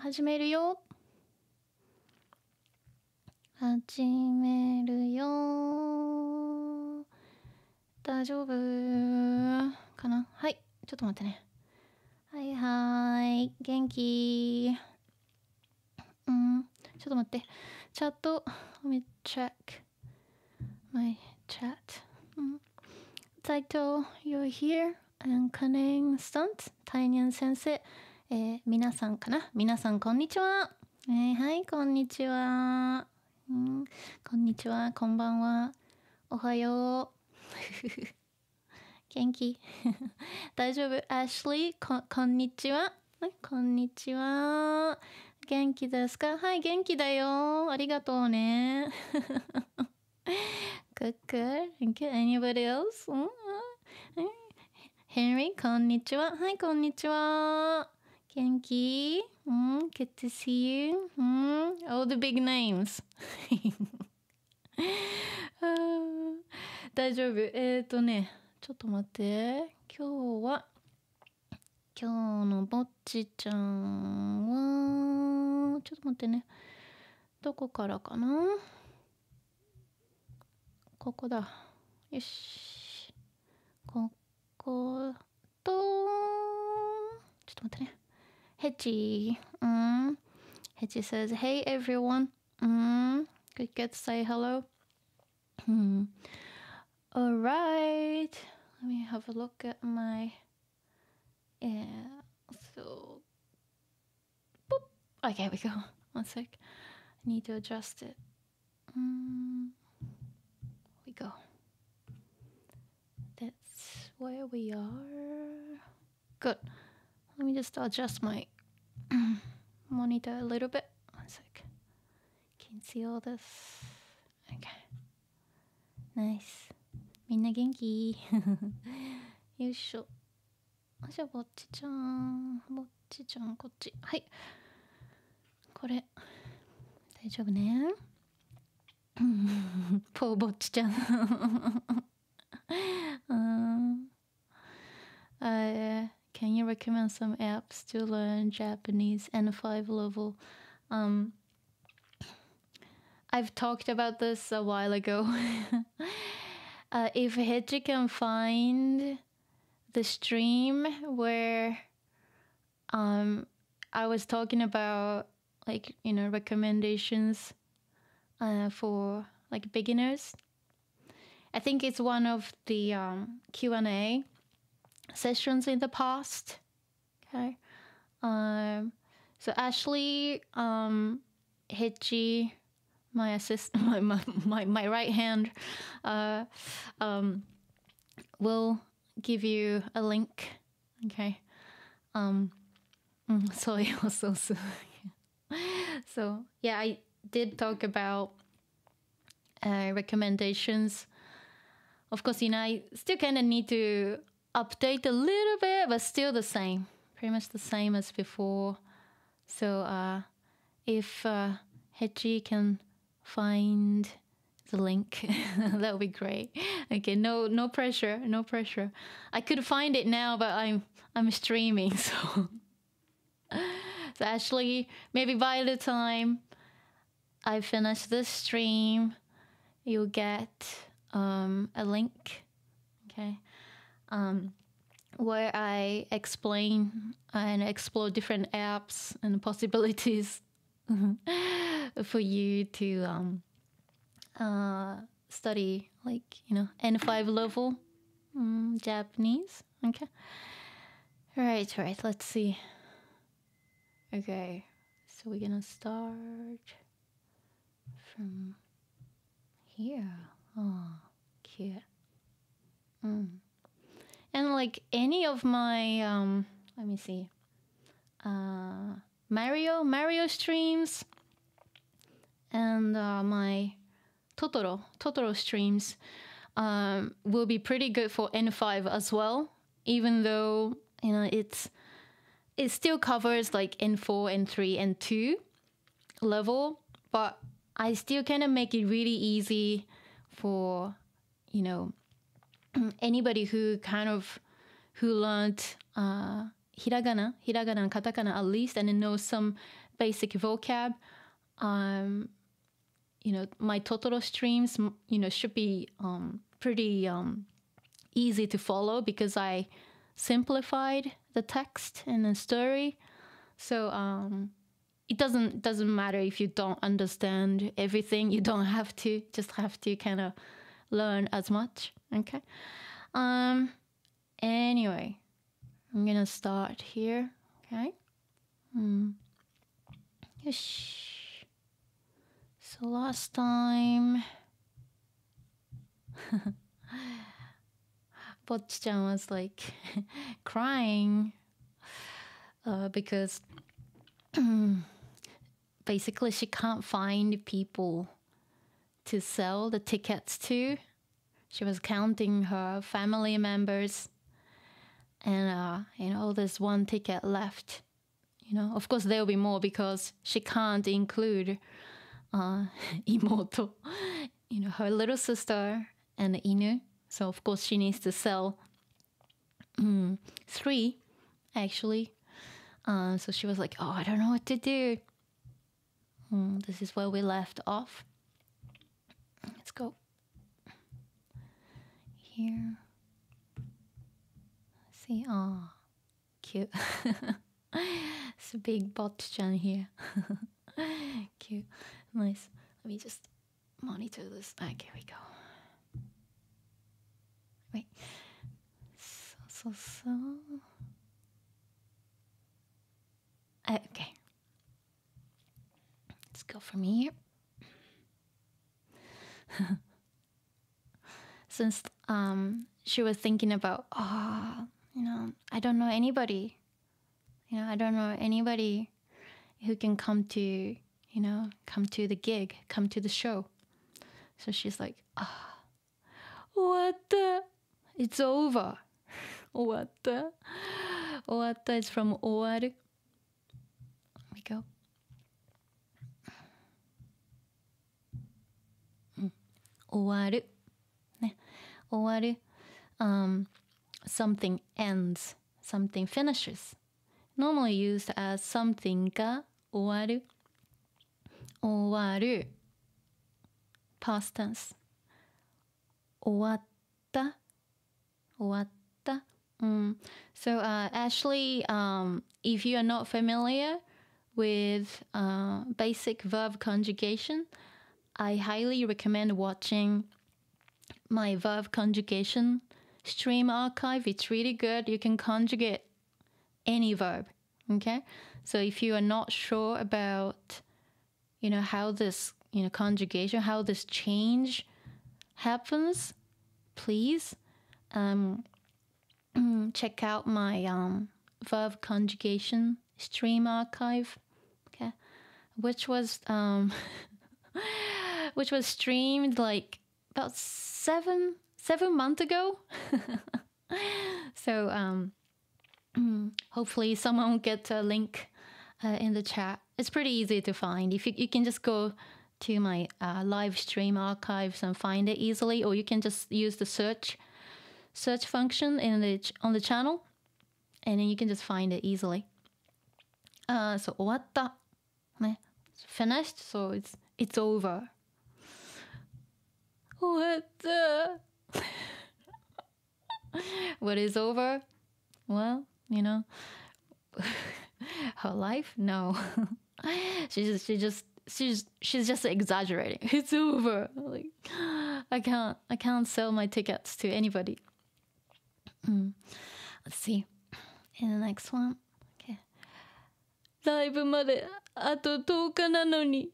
始めるよ。始めるよ。大丈夫かな？はい、ちょっと待ってね。はいはい、元気。うん、ちょっと待って。チャット、let me check my chat. うん。Taito, you're here and cunning stunt. タイニャン先生。皆さんかな？皆さんこんにちは。はい、こんにちは。うん、こんにちは、こんばんは。おはよう。元気。大丈夫。Ashley、こんにちは。こんにちは。元気ですか？はい、元気だよ。ありがとうね。Good, good. Anybody else? Henry、こんにちは。はい、こんにちは。元気？うん、good to see you. うん、all the big names. 大丈夫。ね、ちょっと待って。今日のぼっちちゃんは、ちょっと待ってね。どこからかな？ここだ。よし。ここと、ちょっと待ってね。Hechi. Hechi says, hey everyone. Could get to say hello. Alright. Let me have a look at my... Yeah. So... Boop. Okay, here we go. One sec. I need to adjust it. Here we go. That's where we are. Good. Let me just adjust my monitor a little bit. One sec. Can see all this. Okay. Nice. みんな元気。よいしょ。じゃあぼっちちゃん、ぼっちちゃんこっち。はい。これ大丈夫ね。ポーぼっちちゃん。Can you recommend some apps to learn Japanese N5 level? I've talked about this a while ago. If Hechi can find the stream where I was talking about, like, you know, recommendations for, like, beginners. I think it's one of the Q&A sessions in the past. Okay. So Ashley, Hechi, my assistant, my right hand, will give you a link. Okay. Sorry, also. So yeah, I did talk about recommendations. Of course, you know, I still kind of need to update a little bit, but still the same, pretty much the same as before. So if Hechi can find the link, that would be great. Okay, no pressure, no pressure. I could find it now, but I'm streaming, so. So actually, maybe by the time I finish this stream, you'll get a link. Okay. Where I explain and explore different apps and possibilities for you to study, like, you know, N5 level Japanese. Okay. Right, let's see. Okay, so we're gonna start from here. Oh, cute. And like any of my, let me see, Mario streams and my Totoro streams will be pretty good for N5 as well. Even though, you know, it still covers like N4, N3, N2 level, but I still kind of make it really easy for, you know, anybody who learned hiragana and katakana at least, and knows some basic vocab. You know, my Totoro streams, you know, should be pretty easy to follow because I simplified the text and the story. So it doesn't matter if you don't understand everything. You don't have to, just have to kind of learn as much. Okay. Anyway, I'm gonna start here. Okay. Yosh. So last time, Bocchi-chan was like crying because basically she can't find people to sell the tickets to. She was counting her family members, and you know, there's one ticket left. You know, of course there will be more because she can't include Imoto, you know, her little sister and Inu. So of course she needs to sell 3, actually. So she was like, "Oh, I don't know what to do." This is where we left off. Let's go. Here. Let's see, oh, cute. It's a big Bocchi-chan here. Cute, nice. Let me just monitor this. Okay, we go. Wait. Okay. Let's go from here. Since she was thinking about, oh, you know, I don't know anybody. You know, I don't know anybody who can come to, you know, come to the gig, come to the show. So she's like, ah, what the? It's over. What the? What the? It's from owaru. Here we go. Owaru. Owaru. Something ends. Something finishes. Normally used as something ga owaru. Owaru. Past tense. Owatta. Owatta. So Ashley, if you are not familiar with basic verb conjugation, I highly recommend watching my verb conjugation stream archive. It's really good. You can conjugate any verb, okay? So if you are not sure about, you know, how this, you know, conjugation, how this change happens, please check out my verb conjugation stream archive, okay? Which was which was streamed like about seven months ago. So hopefully someone will get a link in the chat. It's pretty easy to find. If you can just go to my live stream archives and find it easily, or you can just use the search function in the on the channel, and then you can just find it easily. So owatta, finished. So it's over. Owatta. What is over? Well, you know, her life? No. she's just exaggerating. It's over. Like, I can't sell my tickets to anybody. Let's see. In the next one. Okay. ライブまであと10日なのに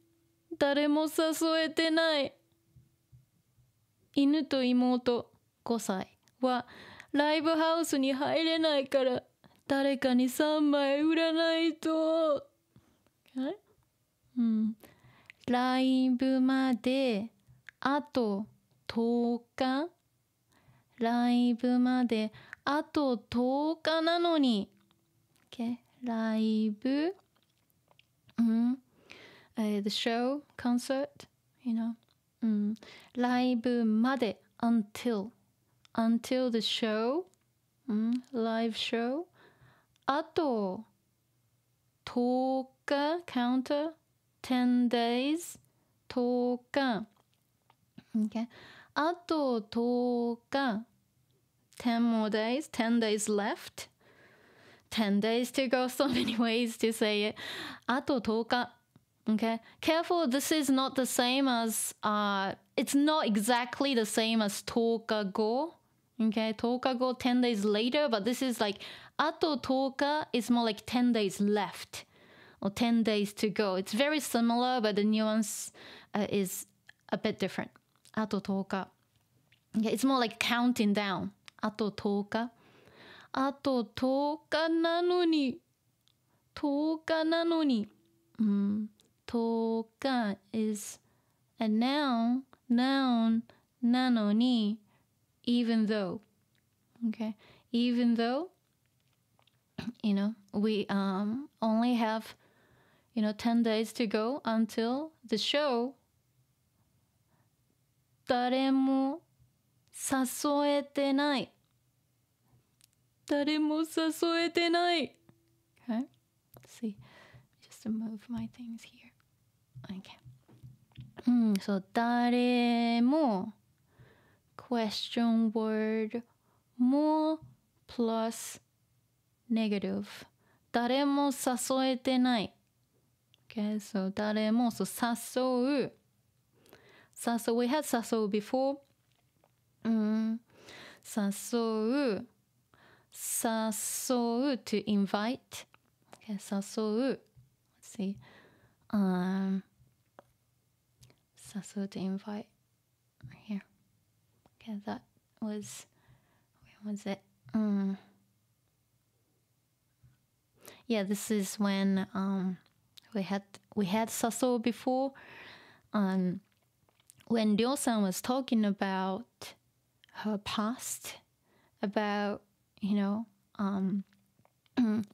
誰も誘えてない。犬と妹5歳はライブハウスに入れないから誰かに3枚売らないと。Okay? ライブまであと10日。ライブまであと10日なのに。Okay? ライブ。The show, concert, you know. ライブまで until. Until the show, live show, あと10 counter, 10 days, 10日. Okay. あと 10日, 10 more days, 10 days left. 10 days to go, so many ways to say it. あと 10日. Okay. Careful, this is not the same as, it's not exactly the same as 10日後. Okay, 10日後, 10 days later, but this is like, あと 10日 is more like 10 days left or 10 days to go. It's very similar, but the nuance is a bit different. あと 10日. Okay, it's more like counting down. あと 10日. あと 10日 なのに. 10日 なのに. 10日 is a noun, noun, なのに, even though. Okay, even though, you know, we only have, you know, 10 days to go until the show. 誰も誘えてない. 誰も誘えてない. Okay, let's see. To move my things here. Okay. So, 誰も question word も plus negative. 誰も誘えてない. Okay, so 誰も so 誘う. Sasso, we had sasso before. 誘う. Sasso to invite. Okay, 誘う. See, sasso to invite right here. Okay, that was, when was it? Yeah, this is when we had sasso before. When Ryo-san was talking about her past, about, you know,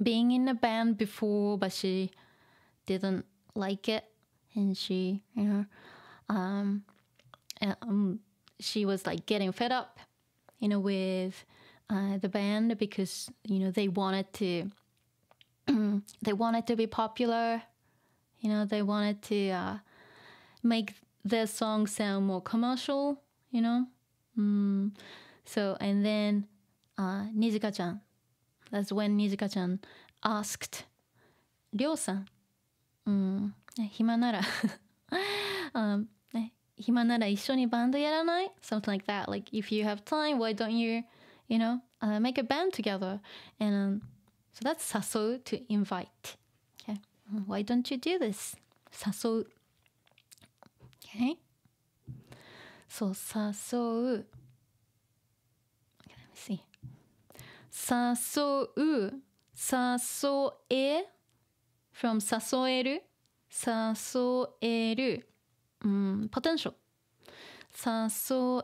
being in a band before, but she didn't like it, and she, you know, she was like getting fed up, you know, with the band, because, you know, they wanted to be popular, you know, they wanted to make their song sound more commercial, you know. So, and then Nijika-chan, that's when Nijika-chan asked Ryo-san, 暇なら 暇なら一緒にバンドやらない? Something like that. Like, if you have time, why don't you, you know, make a band together? And so that's 誘う to invite. Okay. Why don't you do this? 誘う. Okay. So 誘う. Okay, let me see. 誘う, 誘え from 誘える, 誘える, potential. 誘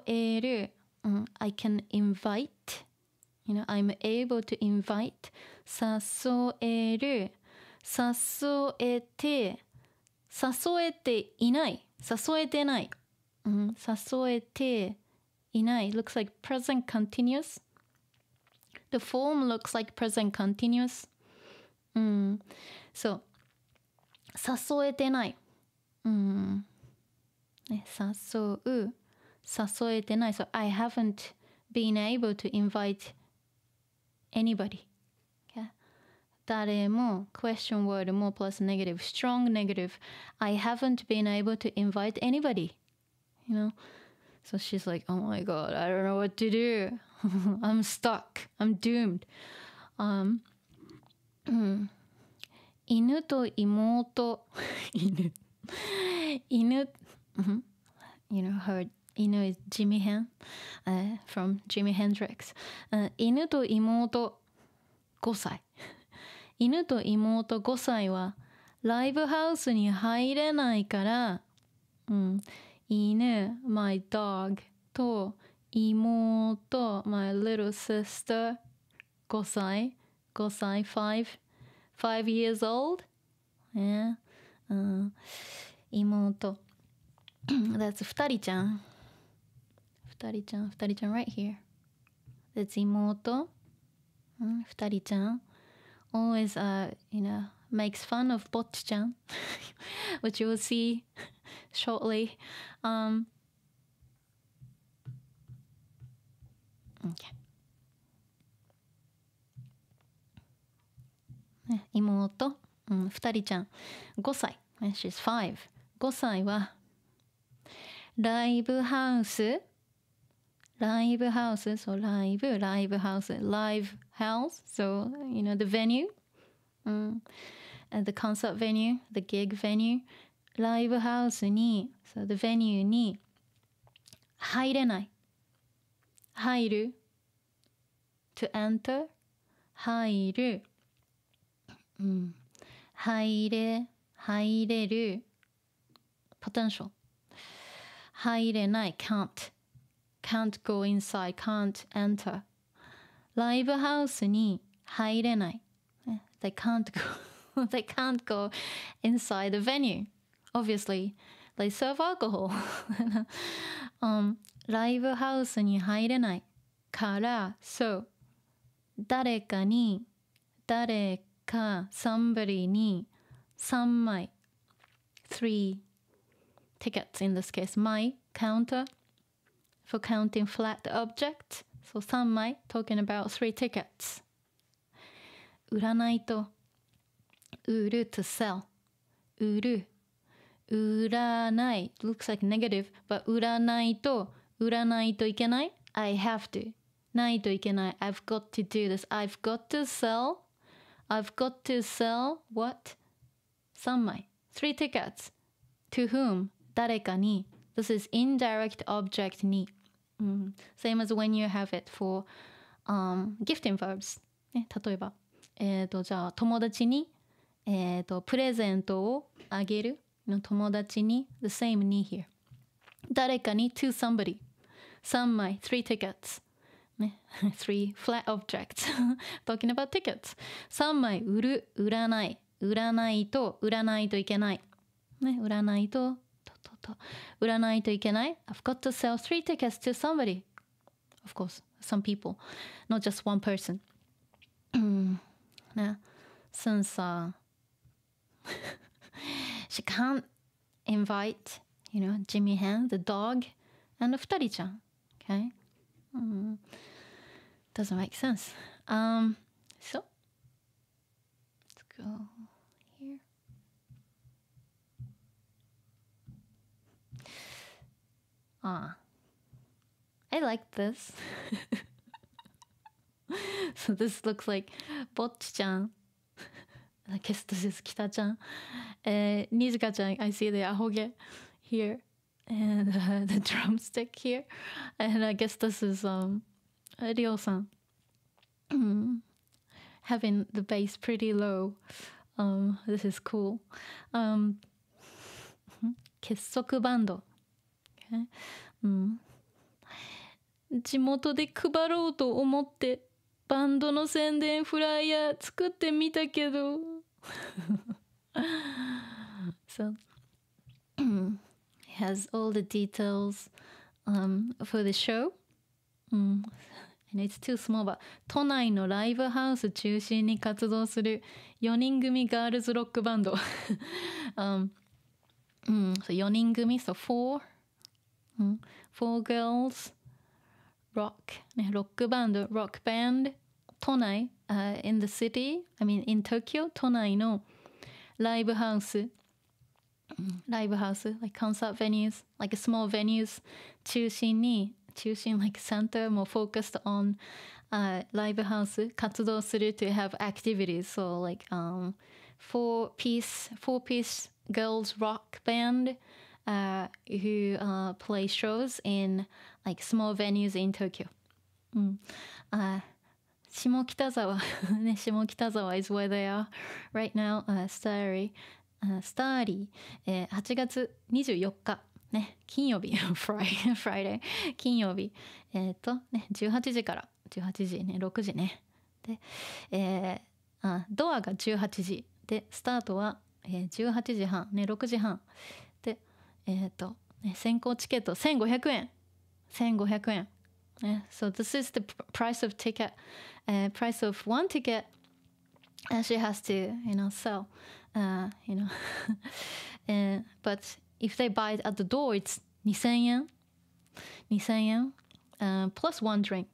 える, I can invite, you know, I'm able to invite. 誘える, 誘えて, 誘えていない, 誘えてない, 誘えていない, looks like present continuous. The form looks like present continuous. So, 誘えてない. 誘う, 誘えてない. So, I haven't been able to invite anybody. Okay. 誰も, question word, more plus negative, strong negative. I haven't been able to invite anybody. You know? So, she's like, oh my god, I don't know what to do. I'm stuck. I'm doomed. 犬と妹 犬 犬 you know, her 犬 is Jimi Hen, from Jimi Hendrix. 犬と妹5歳 犬と妹5歳はライブハウスに入れないから、犬 my dog と妹 my little sister 5歳5歳 5 years old. Yeah. 妹 that's Futari-chan. Futari-chan, Futari-chan right here. That's 妹. Futari-chan. Always, you know, makes fun of Bocchi-chan, which you will see shortly. Okay. 妹、Futari-chan 5歳、she's 5。5歳はライブハウス、so ライブハウス、live house, so you know the venue, the concert venue, the gig venue, ライブハウスに、so the venue に入れない、入る to enter, 入る。入れる potential 入れない can't go inside, can't enter ライブハウスに入れない they can't go inside the venue, obviously they serve alcohol ライブハウスに入れないから so 誰か somebody に3枚 3 tickets in this case 枚 counter for counting flat objects so 3枚 talking about 3 tickets 売らないと売る to sell 売る売らない looks like negative but 売らないといけない I have to ないといけない I've got to do this I've got to sell I've got to sell what? 3枚 3 tickets. To whom? 誰かに This is indirect object に、Same as when you have it for gifting verbs、ね、例えば、じゃあ友達に、プレゼントをあげるの友達に The same に here 誰かに to somebody 3枚 3 tickets Three flat objects. Talking about tickets. 3枚売る、売らない。売らないといけない。ね、売らないといけない。I've got to sell 3 tickets to somebody. Of course, some people, not just one person. ね、since she can't invite, you know, Jimi Hen, the dog, and Futari-chan. Okay.Doesn't make sense. So let's go here. I like this. So this looks like Bocchi-chan. I guess this is Kita-chan. Nijika-chan, I see the ahoge here.And the drumstick here. And I guess this is Ryo-san having the bass pretty low. This is cool. Kessoku-bando. Okay. 地元で配ろうと思ってバンドの宣伝フライヤー作ってみたけど。So... has all the details for the show. And it's too small, but 都内のライブハウス中心に活動する4人組ガールズロックバンド。So 4人組、so 4、4 girls, rock, ね、ロックバンド、rock band 都内、in the city, I mean in Tokyo, 都内のライブハウスライブハウス like concert venues, like small venues 中心に中心 like center も focused on ライブハウス活動する to have activities so like four-piece girls rock band who play shows in like small venues in Tokyo. Shimokitazawa Shimokitazawa is where they are right now. Starry 8月24日、ね、金曜日Friday 金曜日ね、18時から18時ね6時ねで、ドアが18時でスタートは、18時半ね6時半でね、先行チケット1500円、ね、so this is the price of one ticket and she has to, sell, but if they buy it at the door, it's 2,000 yen plus one drink.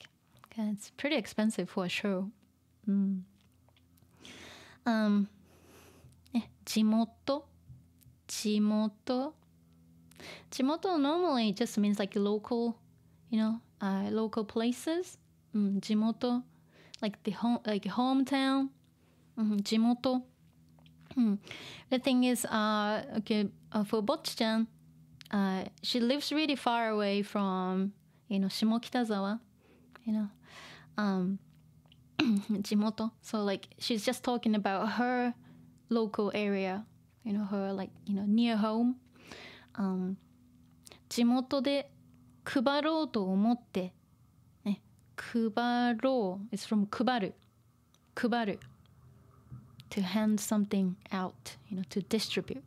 Okay, it's pretty expensive for a show. Mm. Jimoto. Jimoto normally just means like local, local places. Mm, jimoto, like the home, like hometown. Mm-hmm, jimoto. Mm. The thing is, for Bocchi-chan, she lives really far away from, Shimokitazawa, jimoto. So like she's just talking about her local area, her like, near home. Jimoto de kubarou to omotte. Kubarou is from kubaru. Kubaru. To hand something out, to distribute.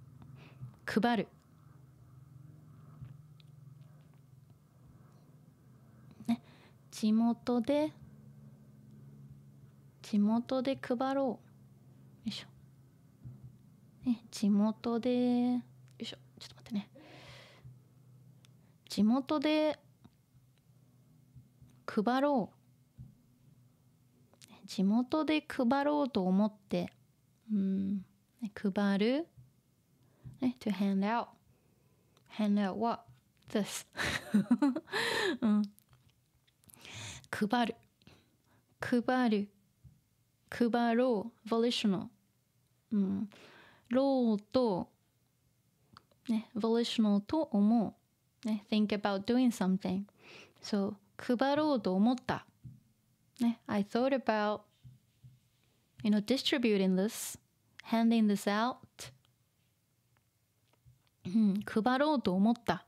Kubaru. Jimoto de kubarou. Yoisho. Jimoto de... Yoisho. Chotto matte ne. Jimoto de... kubarou. Jimoto de kubarou to omotte. Mm. Kubaru. To hand out. Hand out what? This. Kubaru. Kubaru. Kubarou. Volitional. Mm. Rou to. Volitional to omo. Think about doing something. So, kubarou to omotta. I thought about distributing this, handing this out. Kubarou to omotta.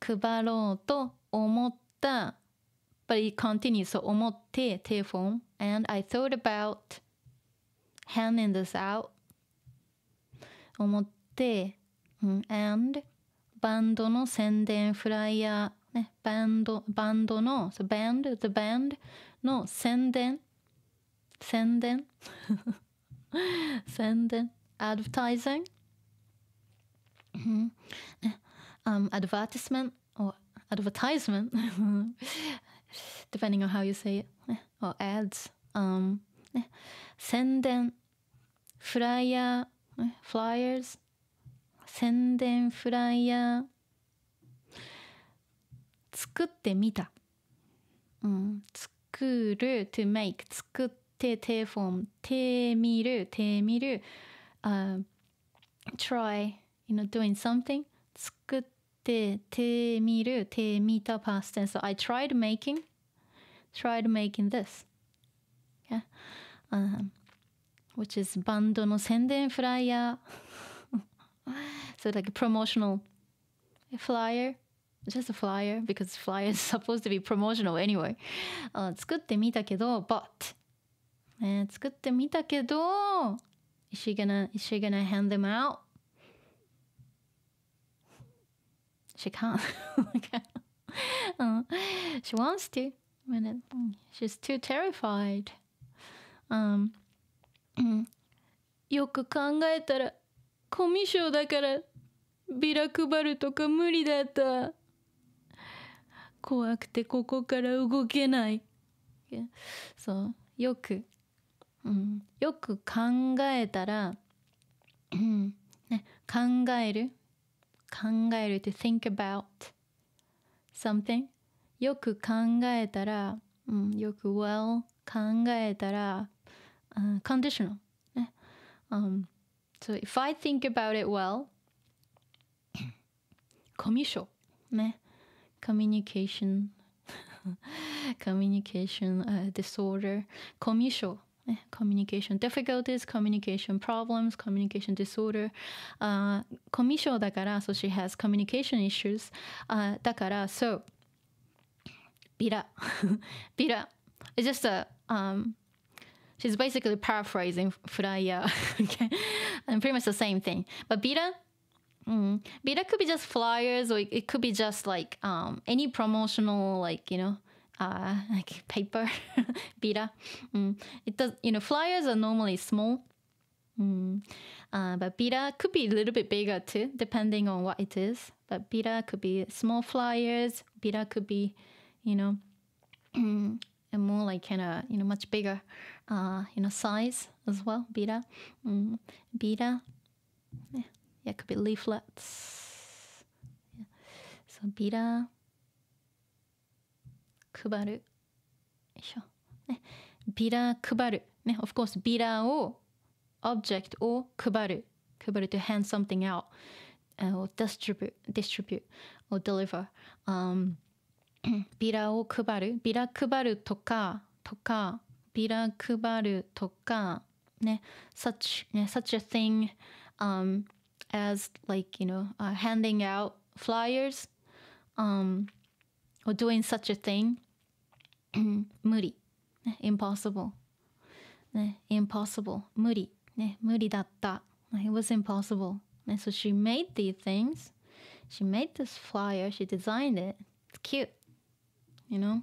Kubarou to omotta. But it continues, so omotte, te form. And I thought about handing this out. Omotte. And bando no senden flyer. Bando no, so band, the band, no, senden, senden, advertising, advertisement, or advertisement, depending on how you say it, or ads, senden, flyer, flyers, senden, flyer, 作ってみた. 作る to make, 作って te form, てみる try, doing something, 作って てみる てみた past tense. So I tried making this, yeah? Which is バンド no senden flyer. So like a promotional flyer. Just a flyer, because flyer is supposed to be promotional anyway. 作ってみたけど, but 作ってみたけど, is she gonna hand them out? She can't. She wants to. She's too terrified. よく考えたら, コミュ障だから, ビラ配るとか無理だった。 怖くてここから動けない. Yeah. So, よく, よく考えたら 考える to think about something. よく考えたら, よく well 考えたら conditional. So, if I think about it well, コミュ障 ね. Communication disorder, コミュ障, communication difficulties, communication problems, communication disorder, コミュ障だから, so she has communication issues, だから, so, ビラ, ビラ, it's just a, she's basically paraphrasing flyer, okay, and pretty much the same thing, but ビラ, But that could be just flyers, or it could be just like any promotional, like like paper, bira. It does, you know, flyers are normally small, but bira could be a little bit bigger too, depending on what it is. But bira could be small flyers. Bira could be, you know, and more like kind of, you know, much bigger, you know, size as well. Bira, bira, yeah, yeah, it could be leaflets. Yeah. So bira, kubaru, bira kubaru. Of course, bira wo object or kubaru, kubaru to hand something out, or distribute, or deliver. Bira wo kubaru, bira kubaru toka, bira kubaru toka, such a thing, as like, you know, handing out flyers, or doing such a thing. Muri, impossible, impossible, muri, muri datta, it was impossible. And so she made these things. She made this flyer. She designed it. It's cute. You know,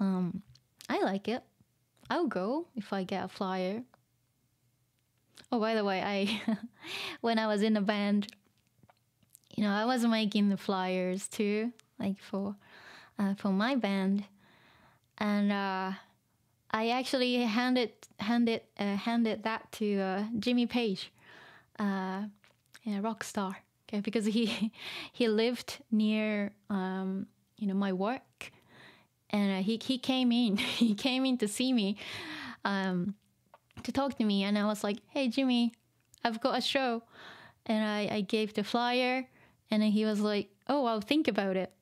I like it. I'll go if I get a flyer. Oh, by the way, I when I was in the band, you know, I was making the flyers too, like for my band, and I actually handed that to Jimmy Page, yeah, rock star. Okay, because he lived near. You know, my work, and he came in to see me, to talk to me, and I was like, hey Jimmy, I've got a show, and I gave the flyer, and then he was like, oh, I'll think about it.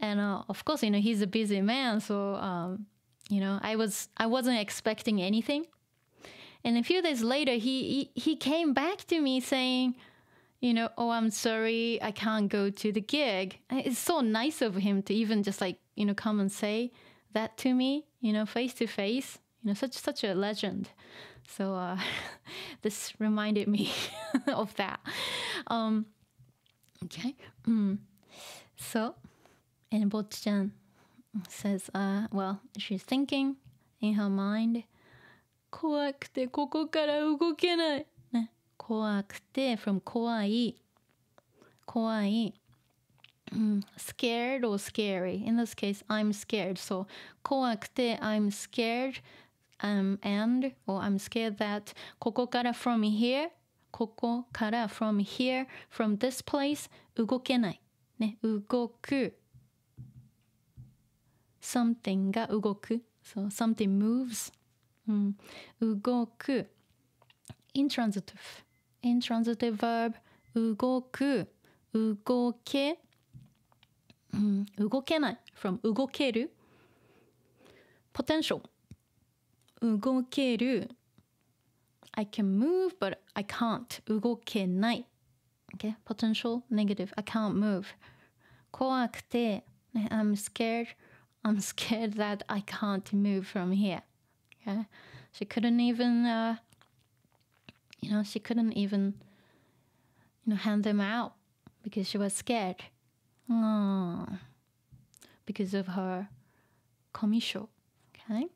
And of course, you know, he's a busy man, so you know, I wasn't expecting anything. And a few days later, he came back to me saying, you know, oh, I'm sorry, I can't go to the gig. It's so nice of him to even just like, you know, come and say that to me, you know, face to face, you know, such a legend. So this reminded me of that. Okay. So, and Bocchi-chan says, well, she's thinking in her mind, koakute koko kara ugokenai. Koakute from kawaii. Kawaii. Scared or scary. In this case, I'm scared. So, koakute, I'm scared. And, or I'm scared that, koko kara from here. Koko kara from here. From this place, ugokenai. Ne, ugoku. Something ga ugoku. So, something moves. Ugoku. Intransitive. Intransitive verb, ugoku, ugoke, ugokenai, from ugokeru. Potential, ugokeru. I can move, but I can't. Ugokenai. Okay, potential, negative. I can't move. Koakute, I'm scared. I'm scared that I can't move from here. Okay, she couldn't even. You know, she couldn't even, you know, hand them out because she was scared. Aww. Because of her komisho. Okay?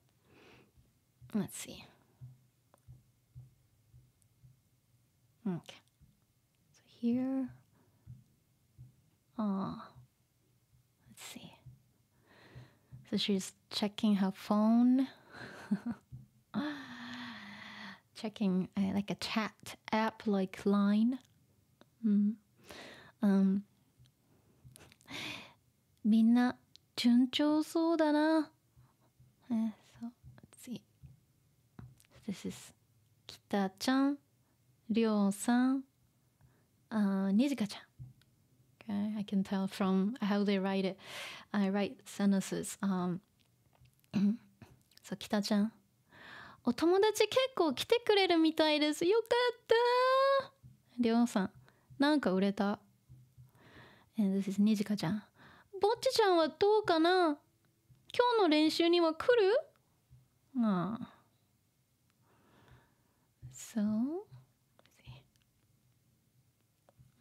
Let's see. Okay. So here. Let's see. So she's checking her phone. Checking like a chat app like Line. Minna junchou sou da na. So let's see. This is Kita-chan, Ryo-san, Nijika-chan. Okay, I can tell from how they write it. I write sentences. So Kita-chan. お友達結構来てくれるみたいです。よかった。りょうさん、なんか売れた。And this is にじかちゃん。ぼっちちゃんはどうかな？今日の練習には来る？ああ。So,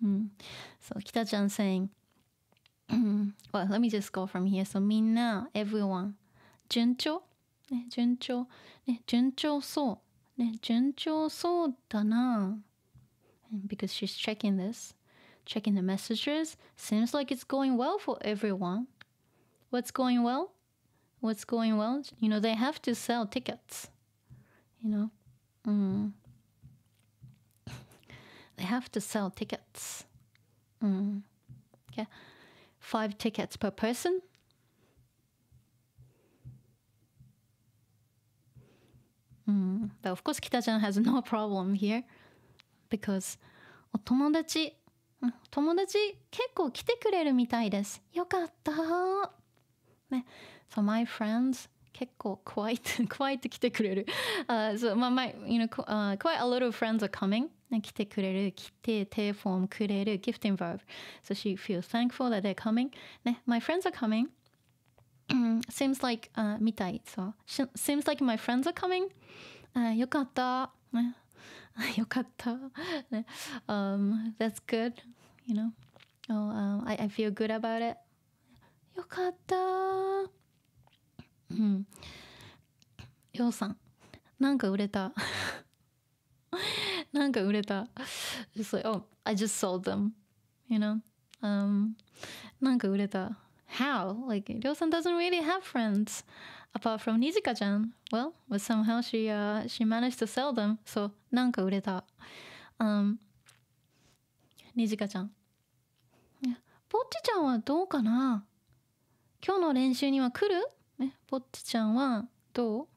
so きたちゃん saying, Well, let me just go from here. So minna, everyone. Junchou, ne, junchou, ne, junchou-sou, ne, junchou-sou dana. Because she's checking this, checking the messages. Seems like it's going well for everyone. What's going well? What's going well? You know, they have to sell tickets. You know, they have to sell tickets. Okay, 5 tickets per person. But of course, Kita-chan has no problem here. Because お友達、友達結構来てくれるみたいです。よかった。ね、so my friends 結構 quite 来てくれる。So my you know quite a lot of friends are coming. 来てくれる、来て定 form くれる gifting verb. So she feels thankful that they're coming. ね、my friends are coming. Seems like みたい。So seems like my friends are coming. よかった。ねYokatta. That's good, you know. Oh, I feel good about it. Yokatta. Ryo-san, nanka ureta. Nanka ureta. Just like, oh, I just sold them, you know. Nanka ureta. How? Like, Ryo-san doesn't really have friends apart from Nijika-chan. Well, but somehow she managed to sell them. So, nanka ureta. Nijika-chan. Bocchi-chan wa dou kana? Kyou no renshū ni wa kuru? Bocchi-chan wa dou?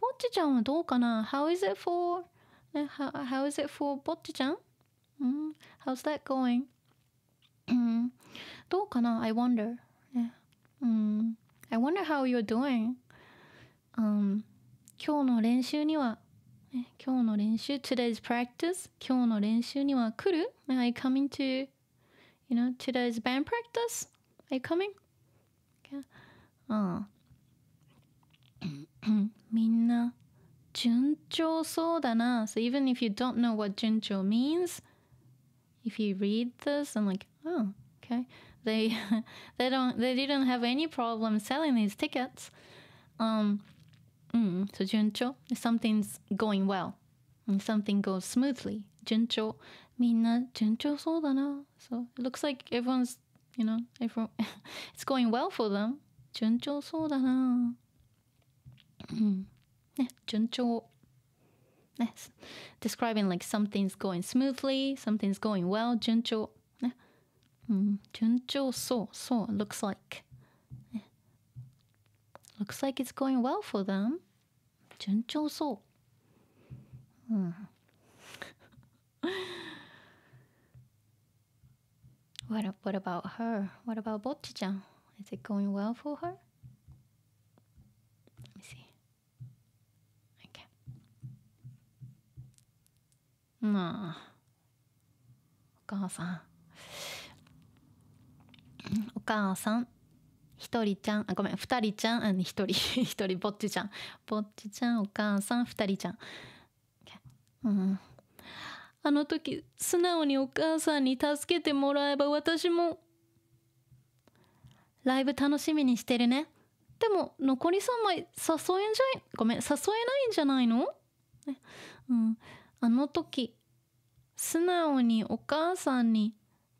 Bocchi-chan wa dou kana? How is it for how is it for Bocchi-chan? How's that going? どうかな? I wonder. Yeah. I wonder how you're doing. 今日の練習には、今日の練習 today's practice 今日の練習には来る? Are you coming to, you know, today's band practice? Are you coming? Okay. みんな順調そうだな. So even if you don't know what 順調 means, if you read this and like, oh, okay, they didn't have any problem selling these tickets. So juncho, something's going well, something goes smoothly. Juncho, minna juncho sou dana. So it looks like everyone's, you know, everyone, it's going well for them. Juncho sou dana. Juncho. Yes. Describing like something's going smoothly, something's going well. Juncho. Juncho so looks like. Looks like it's going well for them. Juncho so. What about her? What about Bocchi-chan? Is it going well for her? Let me see. Okay. Nah. お母さん。お母さん、ひとりちゃん、あ、ごめん、二人ちゃん、あ、一人、一人、Bocchi-chan、Bocchi-chan、お母さん、二人ちゃん。うん。あの時、素直にお母さんに助けてもらえば私も。ライブ楽しみにしてるね。でも、残り3枚、誘えんじゃい、ごめん、誘えないんじゃないの？うん。あの時、素直にお母さんに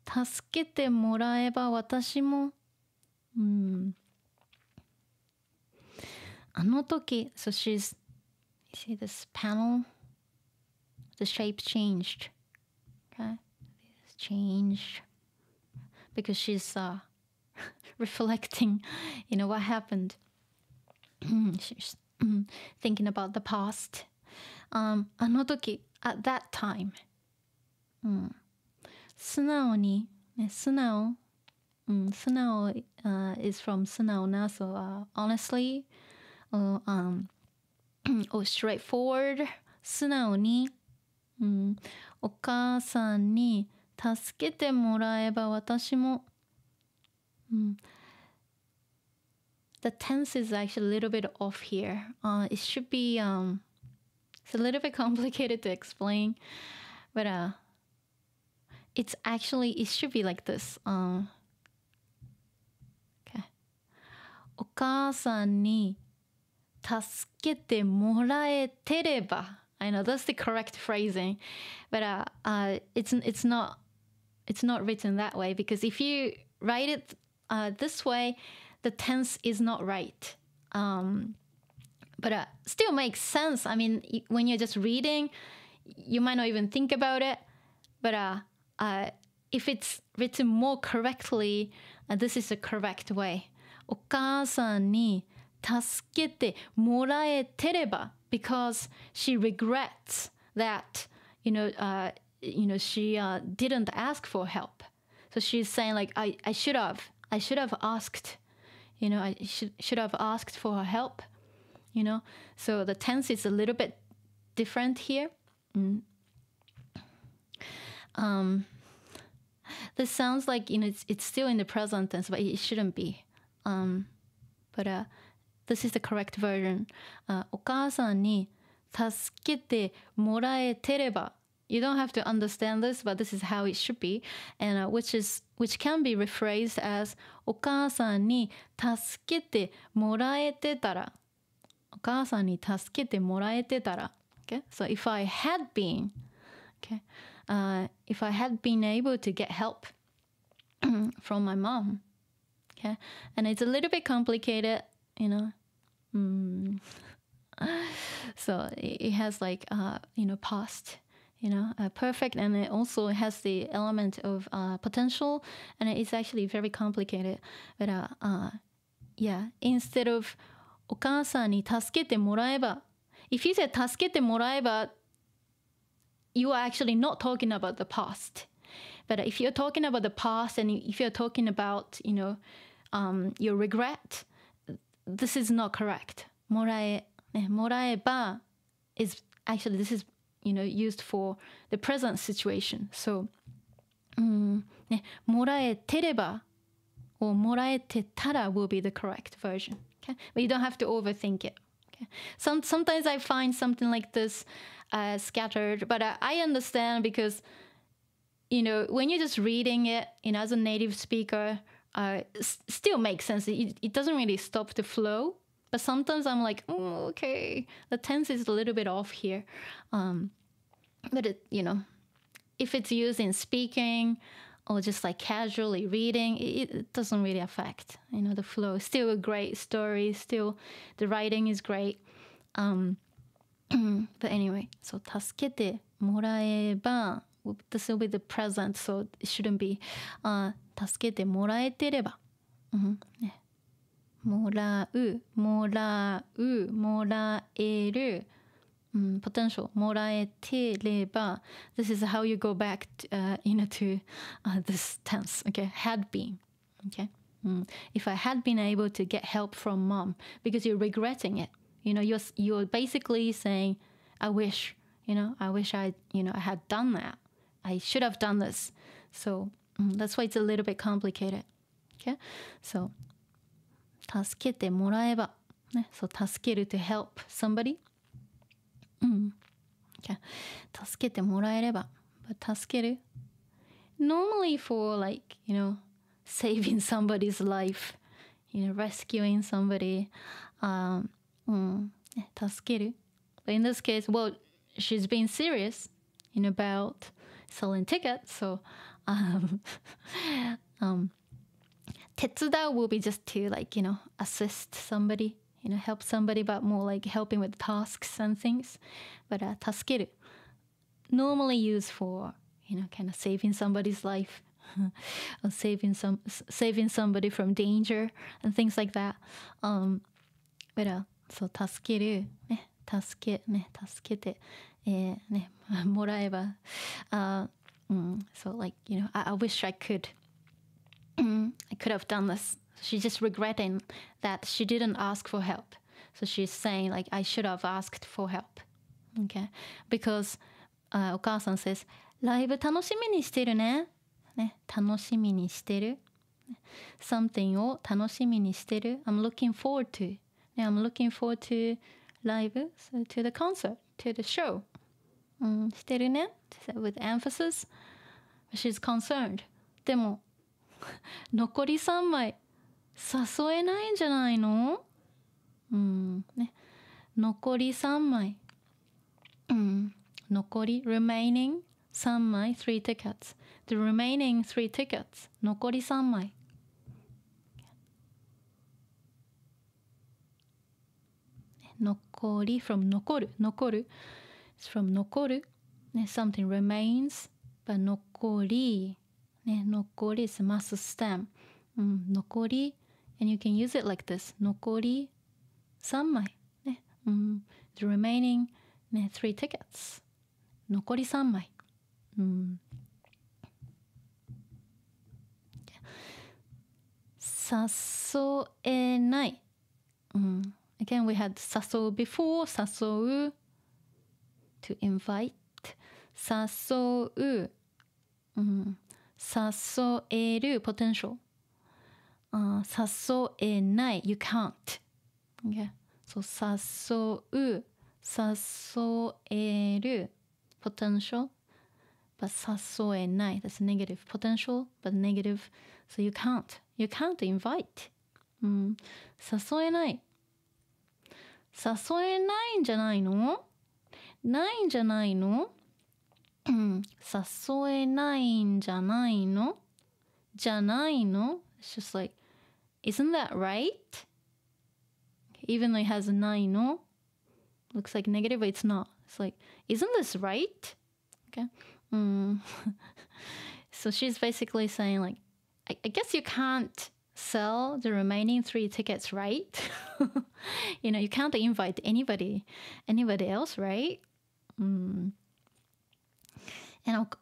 助けてもらえば私も、あの時、so she's, you see this panel, the shape changed, okay, it's changed, because she's reflecting, you know, what happened, she's thinking about the past, あの時、at that time, 素直に、ね、素直、素直、is from 素直な、so honestly, or or straightforward, 素直に、お母さんに助けてもらえば私も、The tense is actually a little bit off here. It should be it's a little bit complicated to explain, but it's actually, it should be like this. お母さんに助けてもらえてれば I know that's the correct phrasing, but it's not written that way because if you write it this way, the tense is not right. But still makes sense. I mean, when you're just reading, you might not even think about it. But if it's written more correctly, this is the correct way. お母さんに助けてもらえてれば because she regrets that she didn't ask for help. So she's saying like I should have asked, I should have asked for her help, So the tense is a little bit different here. This sounds like it's still in the present tense, but it shouldn't be. But this is the correct version. お母さんに助けてもらえてれば You don't have to understand this, but this is how it should be, and which can be rephrased as お母さんに助けてもらえてたら お母さんに助けてもらえてたら Okay? So if I had been, okay, if I had been able to get help from my mom, okay, and it's a little bit complicated, So it has like past. Perfect, and it also has the element of potential, and it's actually very complicated. But yeah, instead of お母さんに助けてもらえば, if you say 助けてもらえば, you are actually not talking about the past. But if you're talking about the past, and if you're talking about your regret, this is not correct. もらえば is actually this is used for the present situation. So, もらえてれば or もらえてたら will be the correct version. Okay? But you don't have to overthink it. Okay? Sometimes I find something like this scattered, but I understand because, when you're just reading it, as a native speaker, still makes sense. It doesn't really stop the flow. But sometimes I'm like, oh, okay, the tense is a little bit off here. But, if it's used in speaking or just like casually reading, it doesn't really affect, the flow. Still a great story. Still the writing is great. But anyway, so 助けてもらえば, this will be the present, so it shouldn't be 助けてもらえてれば. もらう、もらう、もらえる、potential, もらえてれば This is how you go back to this tense, okay? Had been, okay? If I had been able to get help from mom, because you're regretting it, you're basically saying, I wish, I wish I had done that. I should have done this. So that's why it's a little bit complicated, okay? So 助けてもらえば So 助ける to help somebody. Okay. 助けてもらえれば But 助ける Normally for like, saving somebody's life, rescuing somebody. 助ける But in this case, well, she's being serious, about selling tickets. So, Tetsuda will be just to like, assist somebody, help somebody, but more like helping with tasks and things. But 助ける normally used for, kind of saving somebody's life or saving somebody from danger and things like that. But so 助ける 助けて もらえば So like, I wish I could have done this. She's just regretting that she didn't ask for help. So she's saying like, I should have asked for help. Okay, because お母さん says, ライブ楽しみにしてるね。ね、楽しみにしてる。Something を楽しみにしてる。I'm looking forward to. ね、I'm looking forward to ライブ、so to the concert, to the show. してるね。With emphasis. She's concerned. でも残り3枚誘えないんじゃないの？うんね、残り3枚、うん、残り remaining 3枚 3 tickets the remaining 3 tickets 残り3枚残り from 残る残る it's from 残る、ね、something remains but 残り、ね、残り is mass stem、うん、残り and you can use it like this 残り3枚、ねうん、the remaining、ね、3 tickets 残り3枚、うん、誘えない、うん、again we had 誘う before 誘う to invite 誘う、うん、誘える potential、誘えない you can't Okay. So 誘う、誘える potential, but 誘えない that's negative potential, but negative, so you can't invite、うん、誘えない誘えないんじゃないのないんじゃないの誘えないんじゃないのじゃないの it's just like isn't that right?Even though it has a ないの looks like negative, but it's not. It's like, isn't this right? Okay.、So she's basically saying like, I guess you can't sell the remaining 3 tickets, right? You know, you can't invite anybody else, right?、And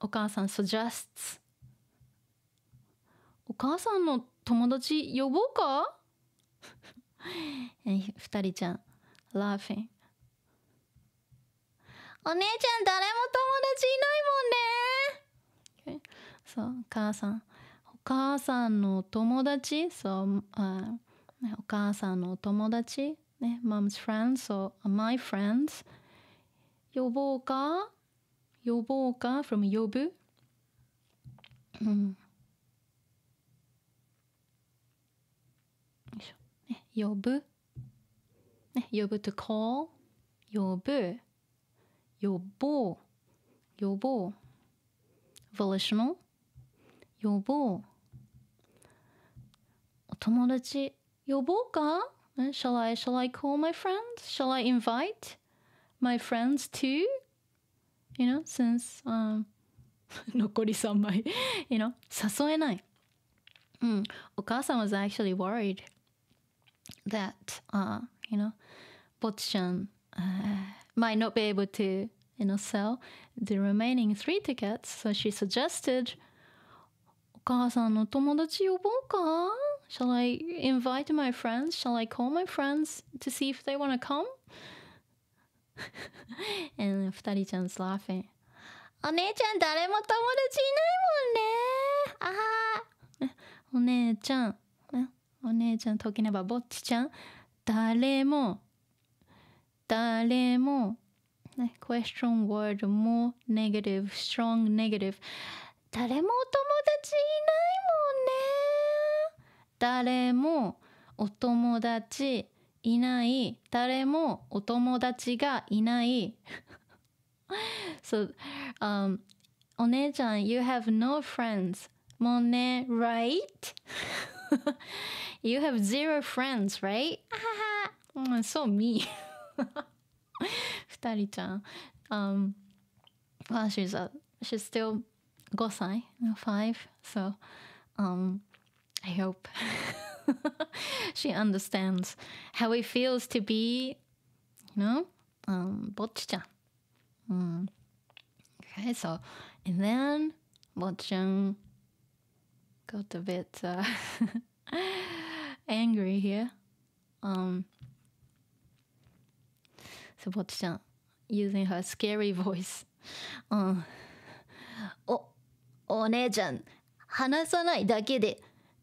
お母さん suggests, お母さんの友達呼ぼうかFutari-chan laughing お姉ちゃん誰も友達いないもんね、okay. So お母さんの友達 So、お母さんの友達、ね、Mom's friends So my friends 呼ぼうか from 呼ぶ、うん呼ぶ、ね、呼ぶ to call 呼ぼう volitional 呼ぼうお友達呼ぼうか shall I call my friends? Shall I invite my friends too? You know, since、残り3枚you know, 誘えない、うん、お母さん was actually worried that you know Bocchi-chan might not be able to you know sell the remaining 3 tickets so she suggested お母さんの友達呼ぼうか shall I invite my friends shall I call my friends to see if they want to come and Futari-chan's laughing お姉ちゃん誰も友達いないもんねあーお姉ちゃんお姉ちゃん talking about ぼっちちゃん誰も、ね、question word も negative strong negative 誰もお友達いないもんね誰もお友達いない誰もお友達がいないSo、お姉ちゃん you have no friends もんね right? You have 0 friends, right? So me. Futari-chan. Well, she's still 5 歳, 5. So, I hope she understands how it feels to be, you know, Bocchi-chan. Okay, so, and then Bocchi-chan got a bit angry here. So Bocchi-chan using her scary voice. お姉ちゃん話さないだけで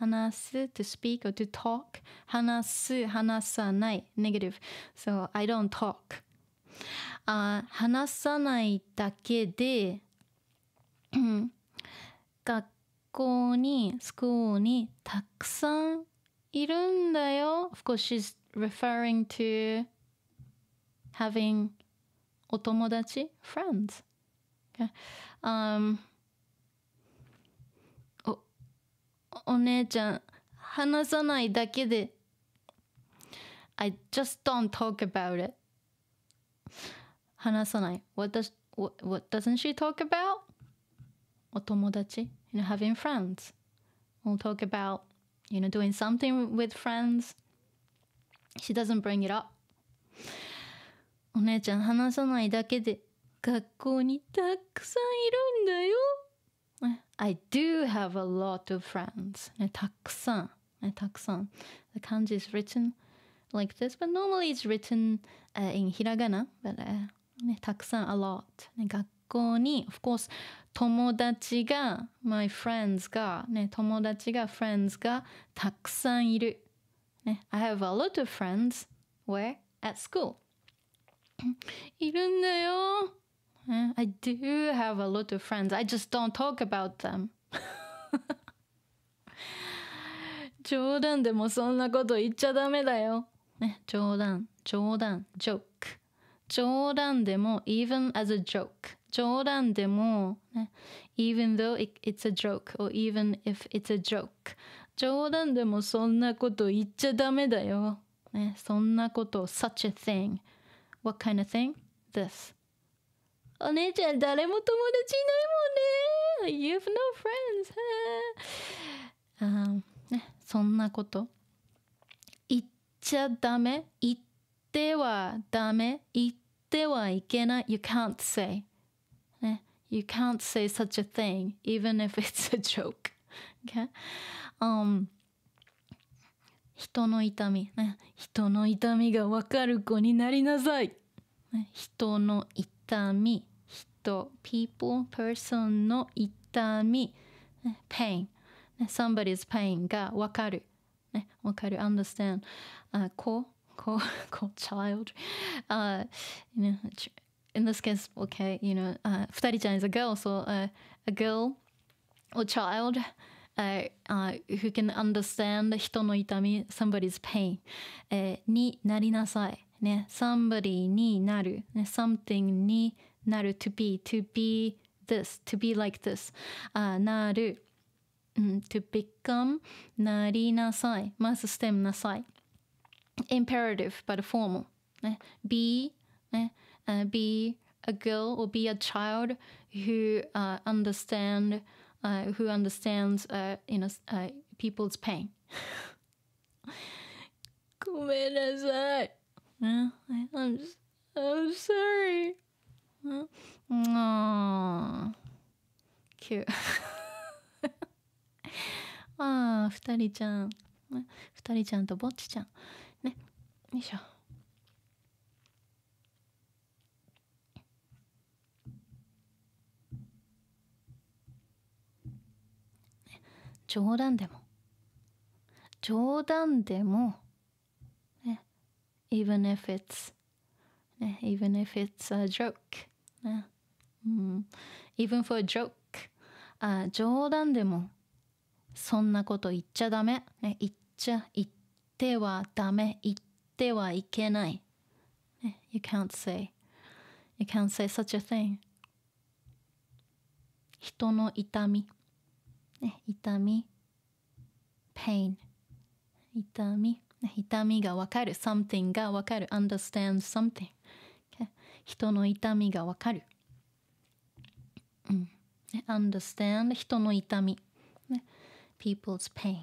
Hanasu, to speak or to talk. Hanasu, hanasanai, negative. So, I don't talk. Hanasanai dake de, gakkou ni, school ni, takusan irun dayo. Of course, she's referring to having otomodachi, friends. Okay. O-nee-chan, hanasanai dake de. I just don't talk about it. Hanasanai. What doesn't she talk about? Otomodachi, you know, having friends. We'll talk about, you know, doing something with friends. She doesn't bring it up. O-nee-chan, hanasanai dake de gakkou ni takusan irun dayo. I do have a lot of friends. Takusan, takusan. The kanji is written like this, but normally it's written in hiragana, but takusan, a lot. Gakkou ni, of course, tomodachi ga, my friends ga, tomodachi ga, friends ga, takusan iru. I have a lot of friends. Where? At school. Irun dayo. I do have a lot of friends. I just don't talk about them. 冗談でもそんなこと言っちゃダメだよ。ね、冗談、冗談、joke。冗談でも even as a joke。冗談でも、ね、even though it's a joke or even if it's a joke。冗談でもそんなこと言っちゃダメだよ。ね、そんなこと such a thing。What kind of thing? This。お姉ちゃん誰も友達いないもんね。You have no friends. そんなこと言っちゃダメ言ってはダメ言ってはいけない You can't say、ね、You can't say such a thing even if it's a joke、okay? 人の痛み、ね、人の痛みがわかる子になりなさい、ね、人の痛み人 people person の痛み、ね、pain Somebody's pain がわかる。ね、わかる。Understand. 子 child. You know, in this case, okay, you know, Futari-chan is a girl, so a girl or child who can understand 人の痛み somebody's pain になりなさい。ね、somebody になる。ね、something になる to be this, to be like this なる。To become なりなさいまずステムなさい imperative but formal、ね、be、ね be a girl or be a child who understands you know people's pain ごめんなさい I'm sorry cute ああ、Futari-chan。Futari-chanとBocchi-chan。ね。よいしょ。冗談でも。冗談でも。ね。Even if it's、ね、even if it's a joke。ね。うん。Even for a joke。あ、冗談でも。そんなこと言っちゃダメ、ね、言ってはダメ、言ってはいけない、ね、You can't say such a thing 人の痛み、ね、痛み pain 痛み、ね、痛みがわかる something がわかる understand something、okay? 人の痛みがわかる、うんね、understand 人の痛み、ねPeople's pain.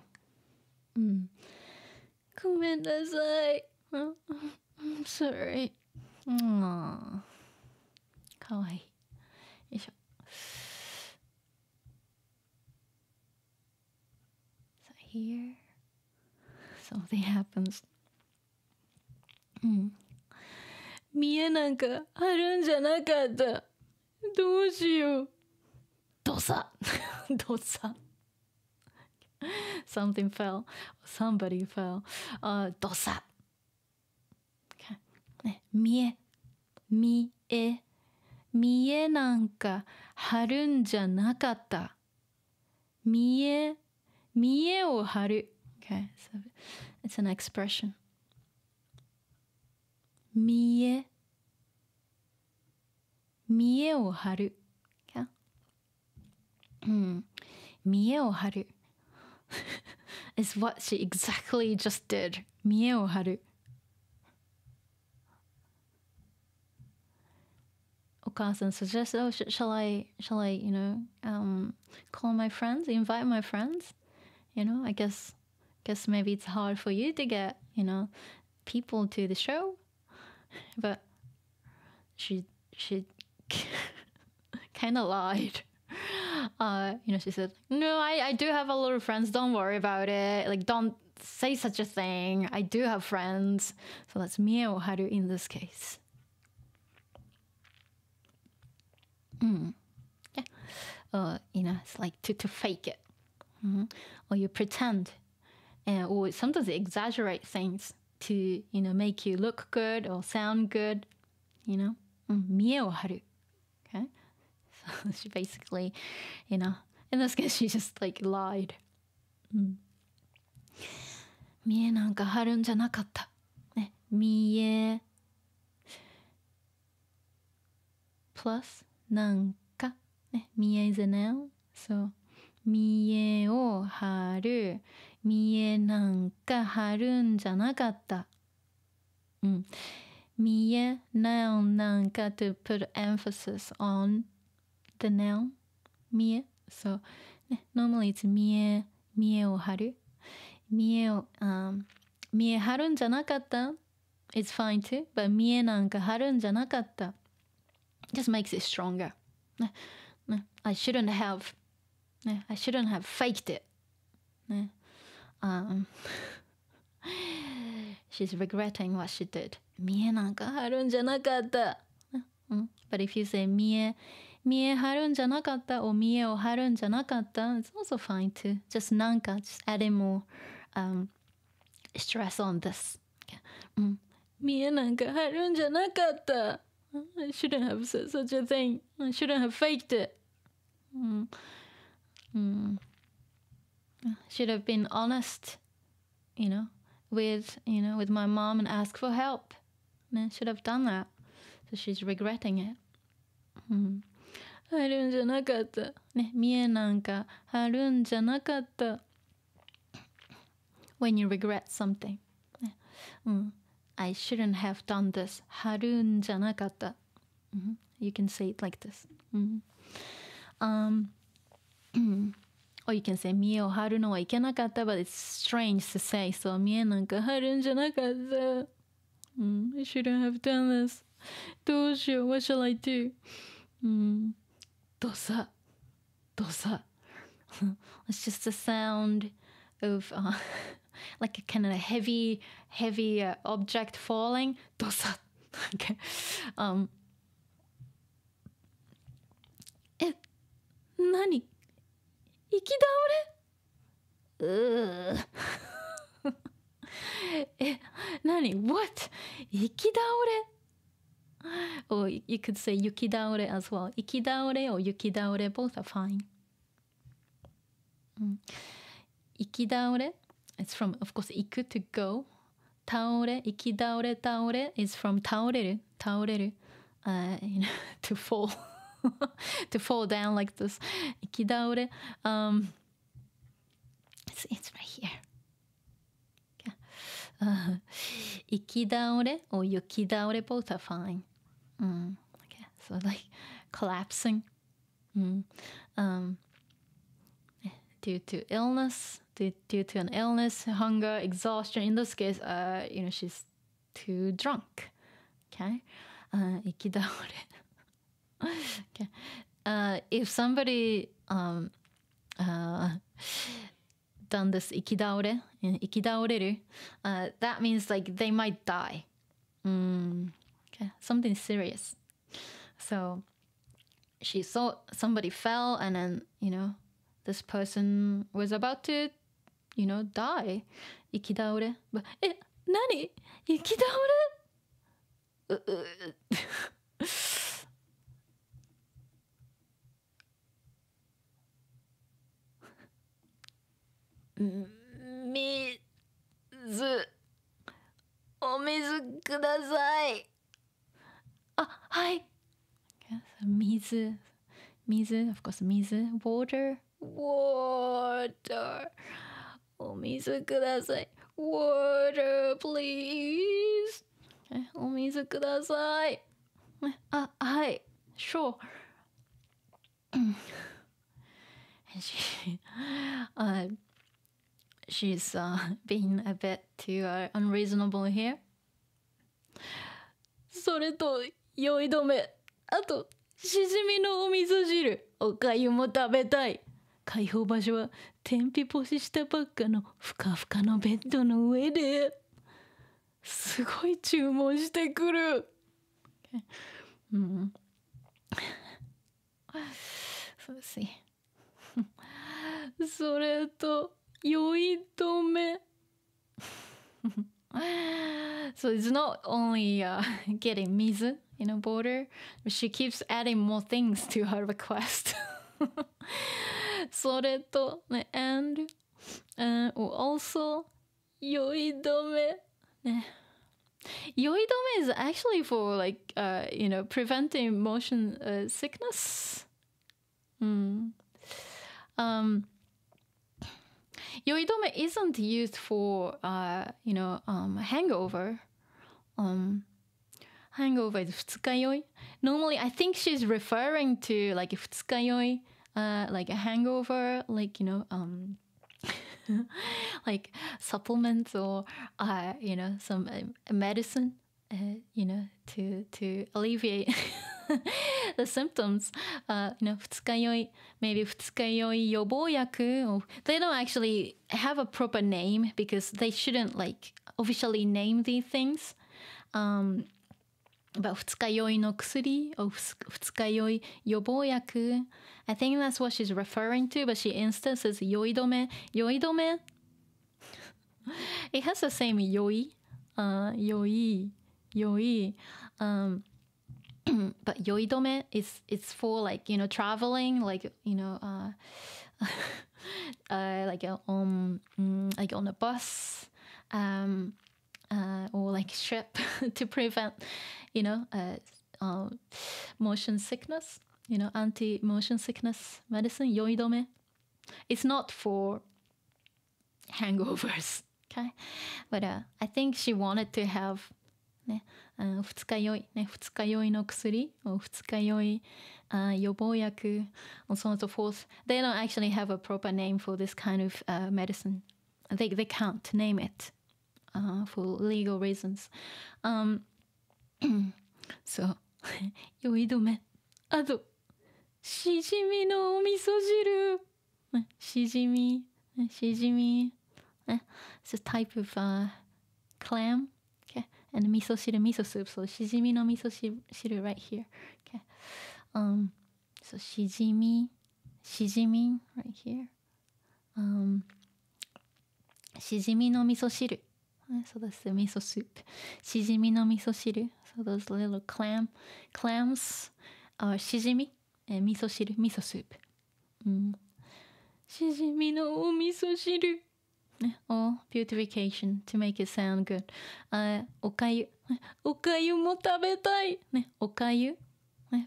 ごめんなさい。I'm sorry. かわいい。よいしょ。So here, something happens. 見えなんかあるんじゃなかった。どうしよう。ドサ。ドサ。Something fell. Somebody fell. ドサ。ね、見えなんか張るんじゃなかった。見えを張る。Okay, so it's an expression. 見えを張る。Okay? うん、見えを張る。It's what she exactly just did. 見えを張る。Okasan suggests, oh, shall I, you know, call my friends, invite my friends? You know, I guess maybe it's hard for you to get, you know, people to the show. But she kind of lied. You know, she said, no, I do have a lot of friends. Don't worry about it. Like, don't say such a thing. I do have friends. So that's Mie or Haru in this case. Mm. Yeah. You know, it's like to fake it. Mm-hmm. Or you pretend. Or sometimes they exaggerate things to, you know, make you look good or sound good, you know. Mie o haru. Okay. So she basically, you know, in this case, she just like lied. Mie nanka harun janakatta. Mie plus nanka. Mie is a noun. So, mie o haru.見えなんか張るんじゃなかった。うん。見え noun なんか to put emphasis on the noun 見え so、ね、normally it's 見えを張る見え張るんじゃなかった it's fine too but 見えなんか張るんじゃなかった。Just makes it stronger、ねね、I shouldn't have faked it、ねshe's regretting what she did. 見えなんか張るんじゃなかった。But if you say 見え張るんじゃなかったor 見えを張るんじゃなかった it's also fine too. Just なんか just adding more stress on this. 見えなんか張るんじゃなかった。I shouldn't have said such a thing. I shouldn't have faked it. Should have been honest, with my mom and ask for help. Should have done that. So she's regretting it. あるんじゃなかった。ね、見えなんかあるんじゃなかった。When you regret something. I shouldn't have done this. あるんじゃなかった。You can say it like this. Or you can say 見えを張るのはいけなかった, but it's strange to say, so 見えなんか張るんじゃなかった。I shouldn't have done this. どうしよう, what shall I do? どさ。It's just the sound of like a kind of heavy object falling. どさ。Okay. 何?行き倒れ え、何 What? 行き倒れ Or you could say 行き倒れ as well. 行き倒れ or 行き倒れ both are fine. 行き倒れ It's from, of course, 行く to go. 倒れ、行き倒れ、倒れ is from 倒れる、you know, to fall. To fall down like this. 行き倒れ it's right here. 行き倒れ or 行き倒れ both are fine. Okay. So like collapsing due to an illness, hunger, exhaustion. In this case, you know, she's too drunk. Okay. 行き倒れOkay. If somebody done this 生き倒れ 生き倒れる, that means like they might die. something serious. So she saw somebody fell, and then, you know, this person was about to, you know, die. Ikidaore. But, eh, nani? Ikidaore? Mizu. Omizu kudasai. Ah, hi. Mizu. Mizu, of course, mizu. Water. Water. Omizu kudasai. Water, please. Omizu kudasai. Ah, hi. Sure. And she's being a bit too unreasonable here. それと酔い止め。あとしじみのお味噌汁。お粥も食べたい。解放場所は天日干ししたばっかのふかふかのベッドの上で。すごい注文してくる。うん。そうですね。それと Yoitome. So it's not only getting mizu, you know, border, but she keeps adding more things to her request. Soreto, and also yoitome. Yoitome is actually for, like, you know, preventing motion sickness. Mm. Yoidome isn't used for, you know, hangover. Hangover is futsukayoi. Normally, I think she's referring to, like, futsukayoi, like a hangover, like, you know, like supplements or, you know, some medicine, you know, to alleviate the symptoms. You know, futsukayoi, maybe futsukayoi yoboyaku. They don't actually have a proper name because they shouldn't, like, officially name these things. But futsukayoi no kusuri or futsukayoi yoboyaku, I think that's what she's referring to, but she instead says yoidome. Yoidome, it has the same yoi, yoi. But yoidome is, it's for, like, you know, traveling, like, you know, like on a bus, or like ship, to prevent, you know, motion sickness, you know, anti-motion sickness medicine, yoidome. It's not for hangovers, okay? But I think she wanted to have 二日酔い 二日酔い no kusuri or 二日酔い yoboyaku and so on and so forth. They don't actually have a proper name for this kind of medicine. They can't name it for legal reasons. So 酔い止め あと shijimi no omisojiru. Shijimi, it's a type of clam. And misoshiru, miso soup. So shijimi no misoshiru right here. Okay. So shijimi right here. Shijimi no misoshiru. So that's the miso soup. Shijimi no misoshiru. So those little clams are shijimi and misoshiru, miso soup. Shijimi no misoshiru. Or beautification to make it sound good. Okayu. Okayu mo tabetai. Okayu,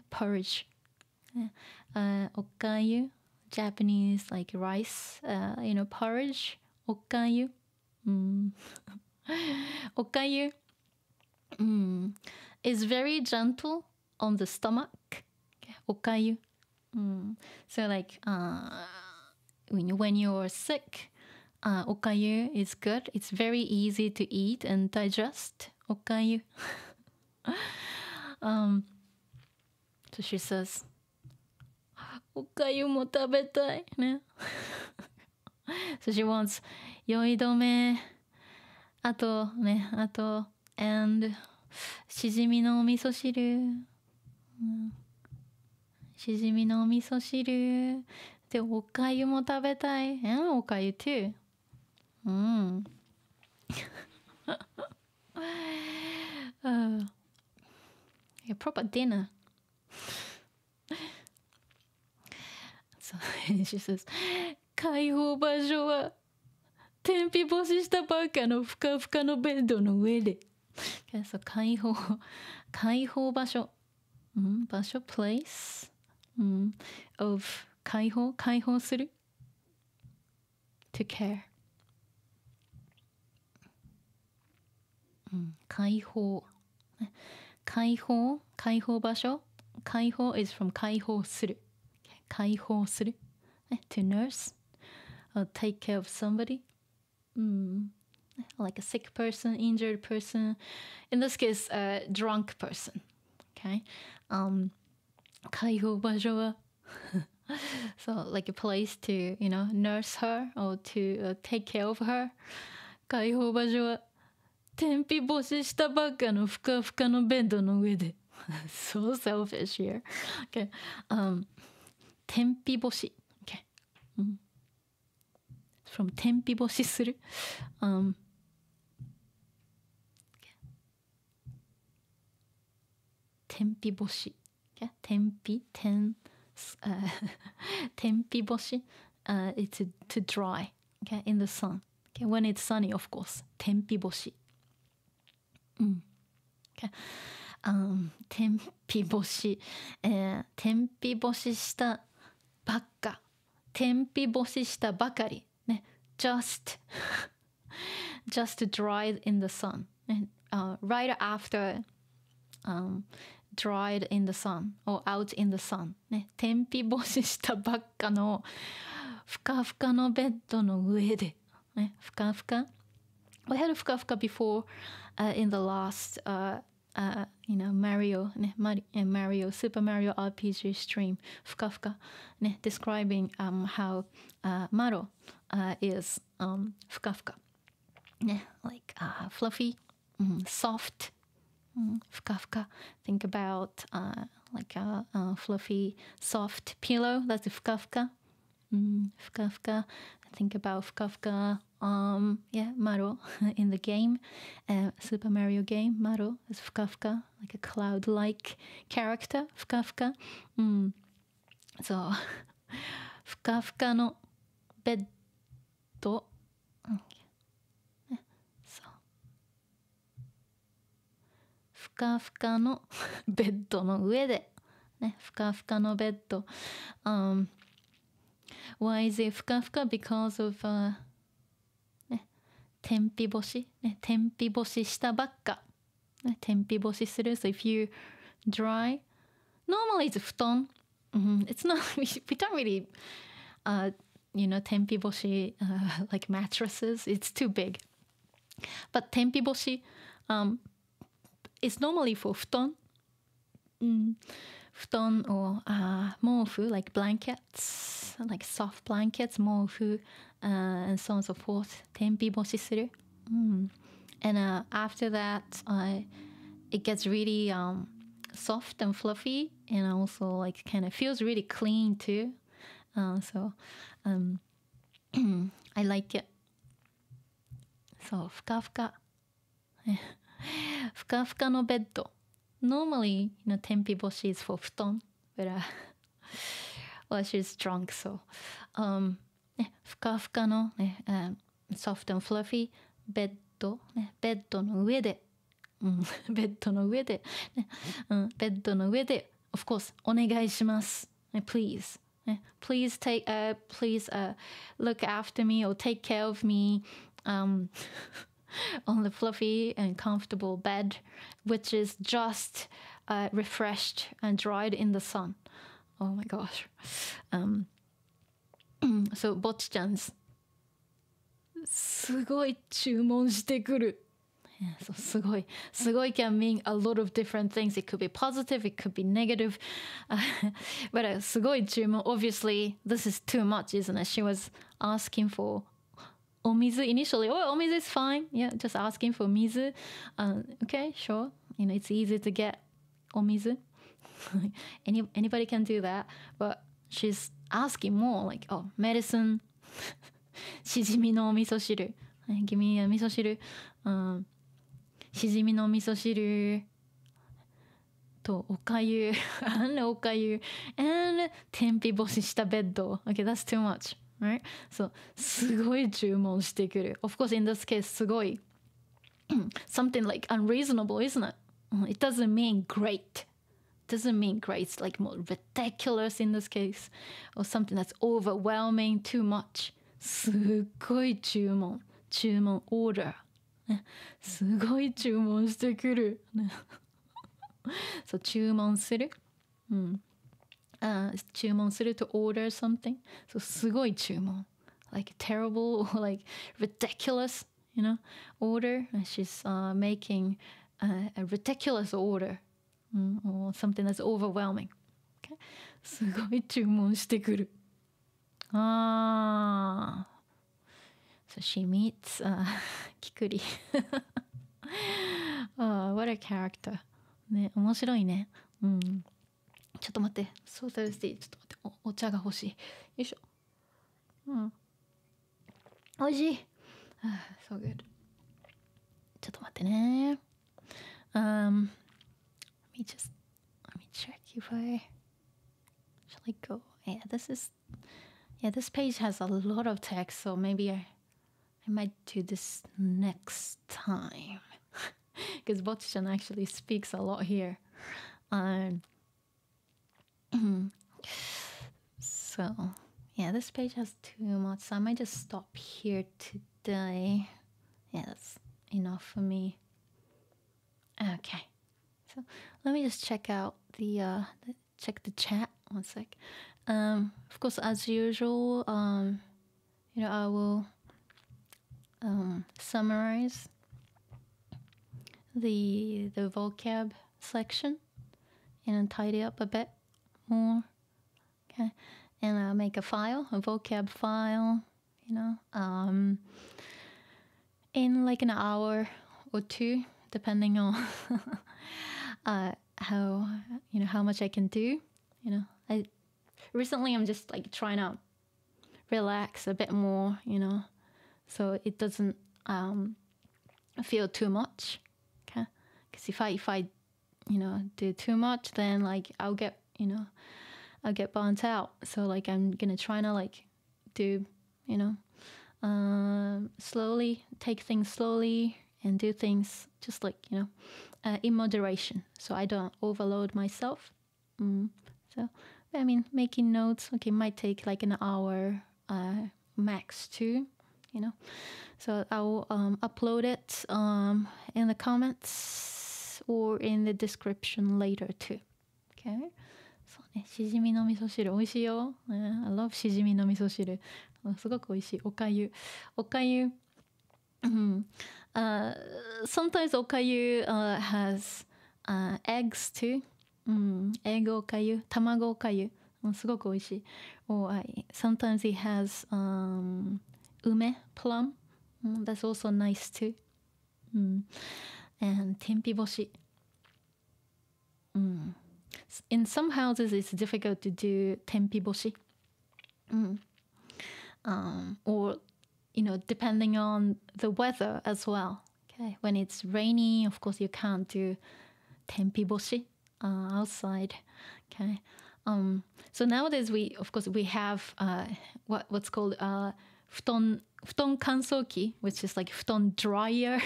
porridge. Okayu, Japanese, like, rice, you know, porridge. Okayu. Okayu is very gentle on the stomach. Okayu. So, like, when you're sick, okayu is good. It's very easy to eat and digest. Okayu. So she says, okayu mo tabetai. So she wants yoidome, ato, and しじみのお味噌汁、うん、しじみのお味噌汁でおかゆも食べたい、おかゆ too、うん、a proper dinner. So she says, 解放場所は天日干ししたばっかのふかふかのベッドの上で。So 解放場所、うん、場所 place、うん、of 解放する to care、うん、解放場所、解放 is from 解放する、解放する to nurse or take care of somebody、うん、like a sick person, injured person, in this case a drunk person, okay、解放場所はso like a place to, you know, nurse her or to、take care of her. 解放場所は天日干ししたばっかのふかふかのベッドの上で。So selfish here. Okay. 天日干し。Okay. From 天日干しする。天日干し。Okay. 天日干し。It's to dry. Okay. In the sun. Okay. When it's sunny, of course. 天日干し。うん。Okay.天日干し、天日干ししたばっか、天日干ししたばかり、ね、just dried in the sun、ね、right after、dried in the sun or out in the sun、ね、天日干ししたばっかのふかふかのベッドの上で、ね、ふかふか we had ふかふか before、in the last、you know, Mario, Super Mario RPG stream, fukafuka, describing how Maro is fukafuka, like fluffy, soft, fukafuka. Think about like a fluffy, soft pillow. That's fukafuka. Fukafuka. Think about fukafuka.Yeah, Maro in the game, Super Mario game, Maro is fukafuka, like a cloud-like character, fukafuka. So, fukafuka no beddo. So, fukafuka no beddo no ue de, fukafuka no beddo. Why is it fukafuka? Because of天日干し、ね、天日干ししたばっか、ね、天日干しする。So if you dry, normally it's 布団。It's not, we don't really, you know, 天日干し、like mattresses. It's too big. But 天日干し、is normally for 布団。うん、布団 or 毛布 like blankets, like soft blankets, 毛布。And so on and so forth. 天日干しする。And after that, it gets really soft and fluffy, and also like kind of feels really clean too. So I like it. So ふかふか。ふかふかのベッド。Normally, you know, 天日干し is for 布団 but well, she's drunk, so. ふかふかの、ね、soft and fluffy ベッド、ね、ベッドの上で、ベッドの上で、ね、ベッドの上で of course お願いします、ね、please、ね、please take、please、look after me or take care of me、on the fluffy and comfortable bed which is just、refreshed and dried in the sun. Oh my gosh、So, Bocchi-chan's すごい注文してくる。So, すごい。すごい can mean a lot of different things. It could be positive, it could be negative. But すごい注文 obviously, this is too much, isn't it? She was asking for omizu initially. Oh, omizu is fine. Yeah, just asking for mizu. Okay, sure. You know, it's easy to get omizu. Anybody can do that. But she's asking more like, oh, medicine, shijimi no misoshiru. Give me a misoshiru. Shijimi no misoshiru. To okayu. And okayu. And tenpiboshi shita beddo. Okay, that's too much. Right? So, すごい 注文 してくる. Of course, in this case, すごい something like unreasonable, isn't it? It doesn't mean great. It doesn't mean great. It's like more ridiculous in this case. Or something that's overwhelming, too much. すごい 注文. 注文 order. すごい 注文 してくる. So, 注文 する. 注文 する to order something. So すごい 注文. Like terrible or like ridiculous, you know, order. And she's making a ridiculous order or something that's overwhelming. Okay. すごい 注文 してくる. Ah. So she meets Kikuri. Oh, what a character. ね、面白いね。うん。ちょっと待って、そうされて、ちょっと待って、お茶が欲しい。よいしょ。うん。おいしい。So good。ちょっと待ってね。Let me check if I shall I go. Yeah, this page has a lot of text, so maybe I might do this next time. Because Bocchi-chan actually speaks a lot here. So, yeah, this page has too much, so I might just stop here today. Yeah, that's enough for me. Okay, so let me just check out the chat. One sec. Of course, as usual, you know, I will summarize the vocab section and tidy up a bit more. Okay, and I'll make a vocab file, you know, in like an hour or two, depending on how, you know, how much I can do. You know, I'm just like trying to relax a bit more, you know, so it doesn't feel too much. Okay, because if I you know, do too much, then like I'll get burnt out. So like I'm gonna try to like do, you know, slowly, take things slowly and do things just like, you know, in moderation, so I don't overload myself. So I mean, making notes, okay, might take like an hour max too, you know, so I'll upload it in the comments or in the description later too. Okay. しじみの味噌汁美味しいよ。I love しじみの味噌汁。すごく美味しい。おかゆ。おかゆ。Sometimes おかゆ has eggs too. Egg おかゆ。卵おかゆ。すごく美味しい。Sometimes it has 梅 plum. That's also nice too. And 天日干し。In some houses, it's difficult to do tenpiboshi, or, you know, depending on the weather as well. Okay, when it's rainy, of course, you can't do tenpiboshi outside. Okay, so nowadays we have what's called futon kansouki, which is like futon dryer.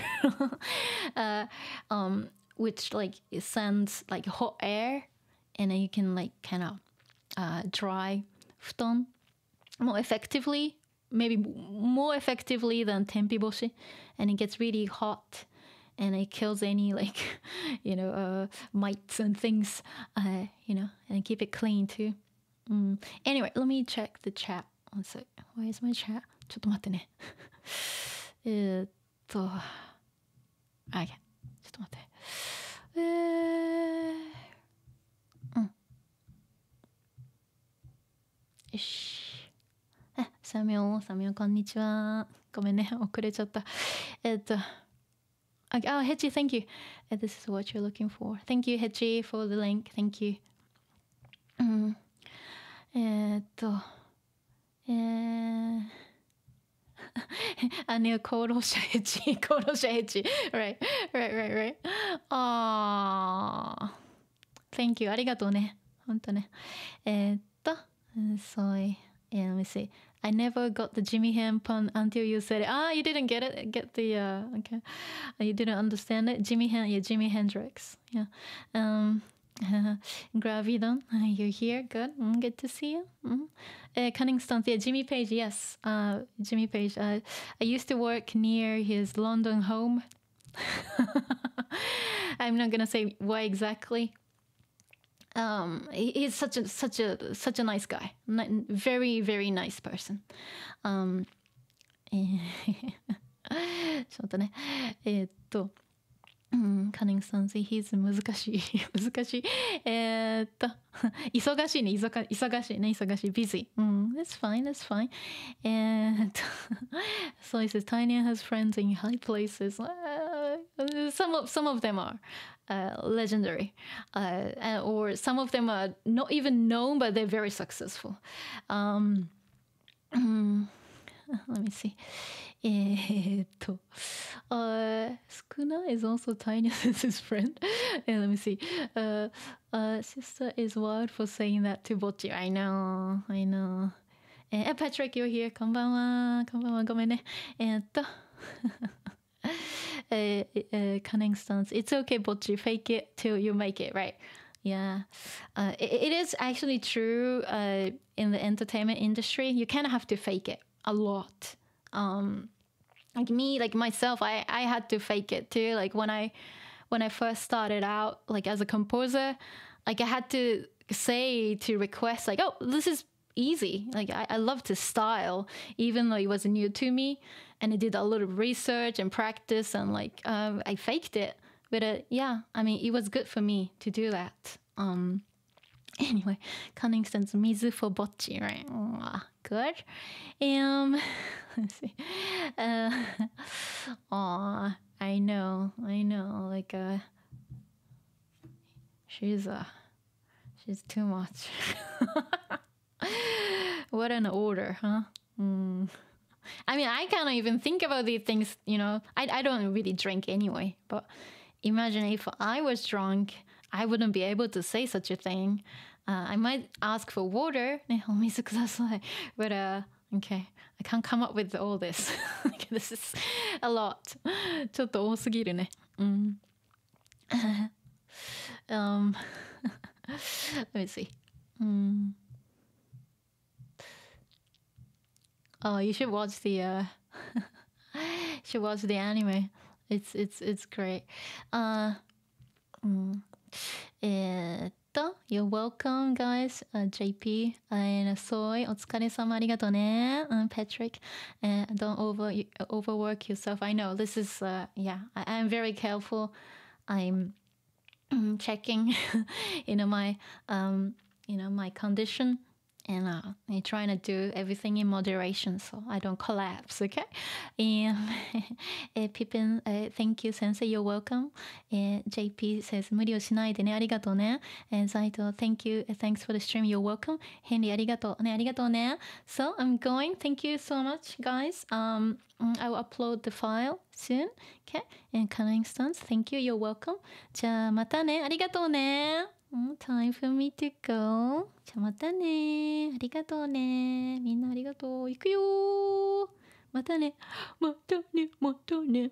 Which like it sends like hot air, and then you can like kind of dry futon more effectively, maybe more effectively than tenpiboshi, and it gets really hot, and it kills any like, you know, mites and things, you know, and keep it clean too. Anyway, let me check the chat. One sec. Where is my chat? ちょっと待ってね。Okay. ちょっと待って。 よし。サミョンこんにちは。ごめんね、遅れちゃった。Oh, Hechi, thank you. This is what you're looking for. Thank you, Hechi, for the link. Thank you. 姉は功労者ヘチ right. あー thank you ありがとうねほんとねsorry let me see I never got the Jimmy Ham pun until you said it you didn't get it get the okay you didn't understand it Jimmy Ham yeah Jimi Hendrix yeah Gravidon, you're here. Good. Good to see you. Cunning Stunts, yeah, Jimmy Page, yes. Jimmy Page. I used to work near his London home. I'm not gonna say why exactly. He's such a nice guy. Very, very nice person. ちょっとね。カニングさん、he's 難しい。忙しいね、busy。That's fine, that's fine. So he says, Tanya has friends in high places. Some of them are legendary. Or some of them are not even known, but they're very successful. Let me see. Sukuna is also Tanya Sensei's friend. Let me see. Sister is wild for saying that to Bocchi. I know. Patrick, you're here. Konbanwa. Gomenne. Cunning stance. It's okay, Bocchi. Fake it till you make it, right? Yeah. It is actually true in the entertainment industry. You kind of have to fake it a lot. Like me, like myself, I had to fake it too. Like when I first started out, like as a composer, like I had to say to request, like, oh, this is easy. Like I love to style, even though it was new to me, and I did a lot of research and practice, and like I faked it. But yeah, I mean, it was good for me to do that. Anyway, cunning sense, mizu for Bocchi, right? Good. Let's see. Aw, I know. Like, she's too much. What an order, huh? I mean, I can't even think about these things, you know. I don't really drink anyway, but imagine if I was drunk, I wouldn't be able to say such a thing. I might ask for water, but okay, I can't come up with all this. Okay, this is a lot. ちょっと多すぎるね。Let me see. Oh, you should watch the anime. It's great. You're welcome, guys. JP and Soy, お疲れ様ありがとうね。Patrick, don't overwork yourself. I know this is yeah. I'm very careful. I'm checking, you know my my condition, and I'm trying to do everything in moderation so I don't collapse. Okay. And Pippin, thank you, Sensei. You're welcome. JP says 無理をしないでね。ありがとうね。Zaito, thank you. Thanks for the stream. You're welcome. Henry, ありがとうね。ありがとうね。So I'm going. Thank you so much, guys. I will upload the file soon. Okay. And Cunning Stance, thank you. You're welcome. じゃあまたね。ありがとうね。Time for me to go. じゃあまたね。ありがとうね。みんなありがとう。行くよ。またね。またね。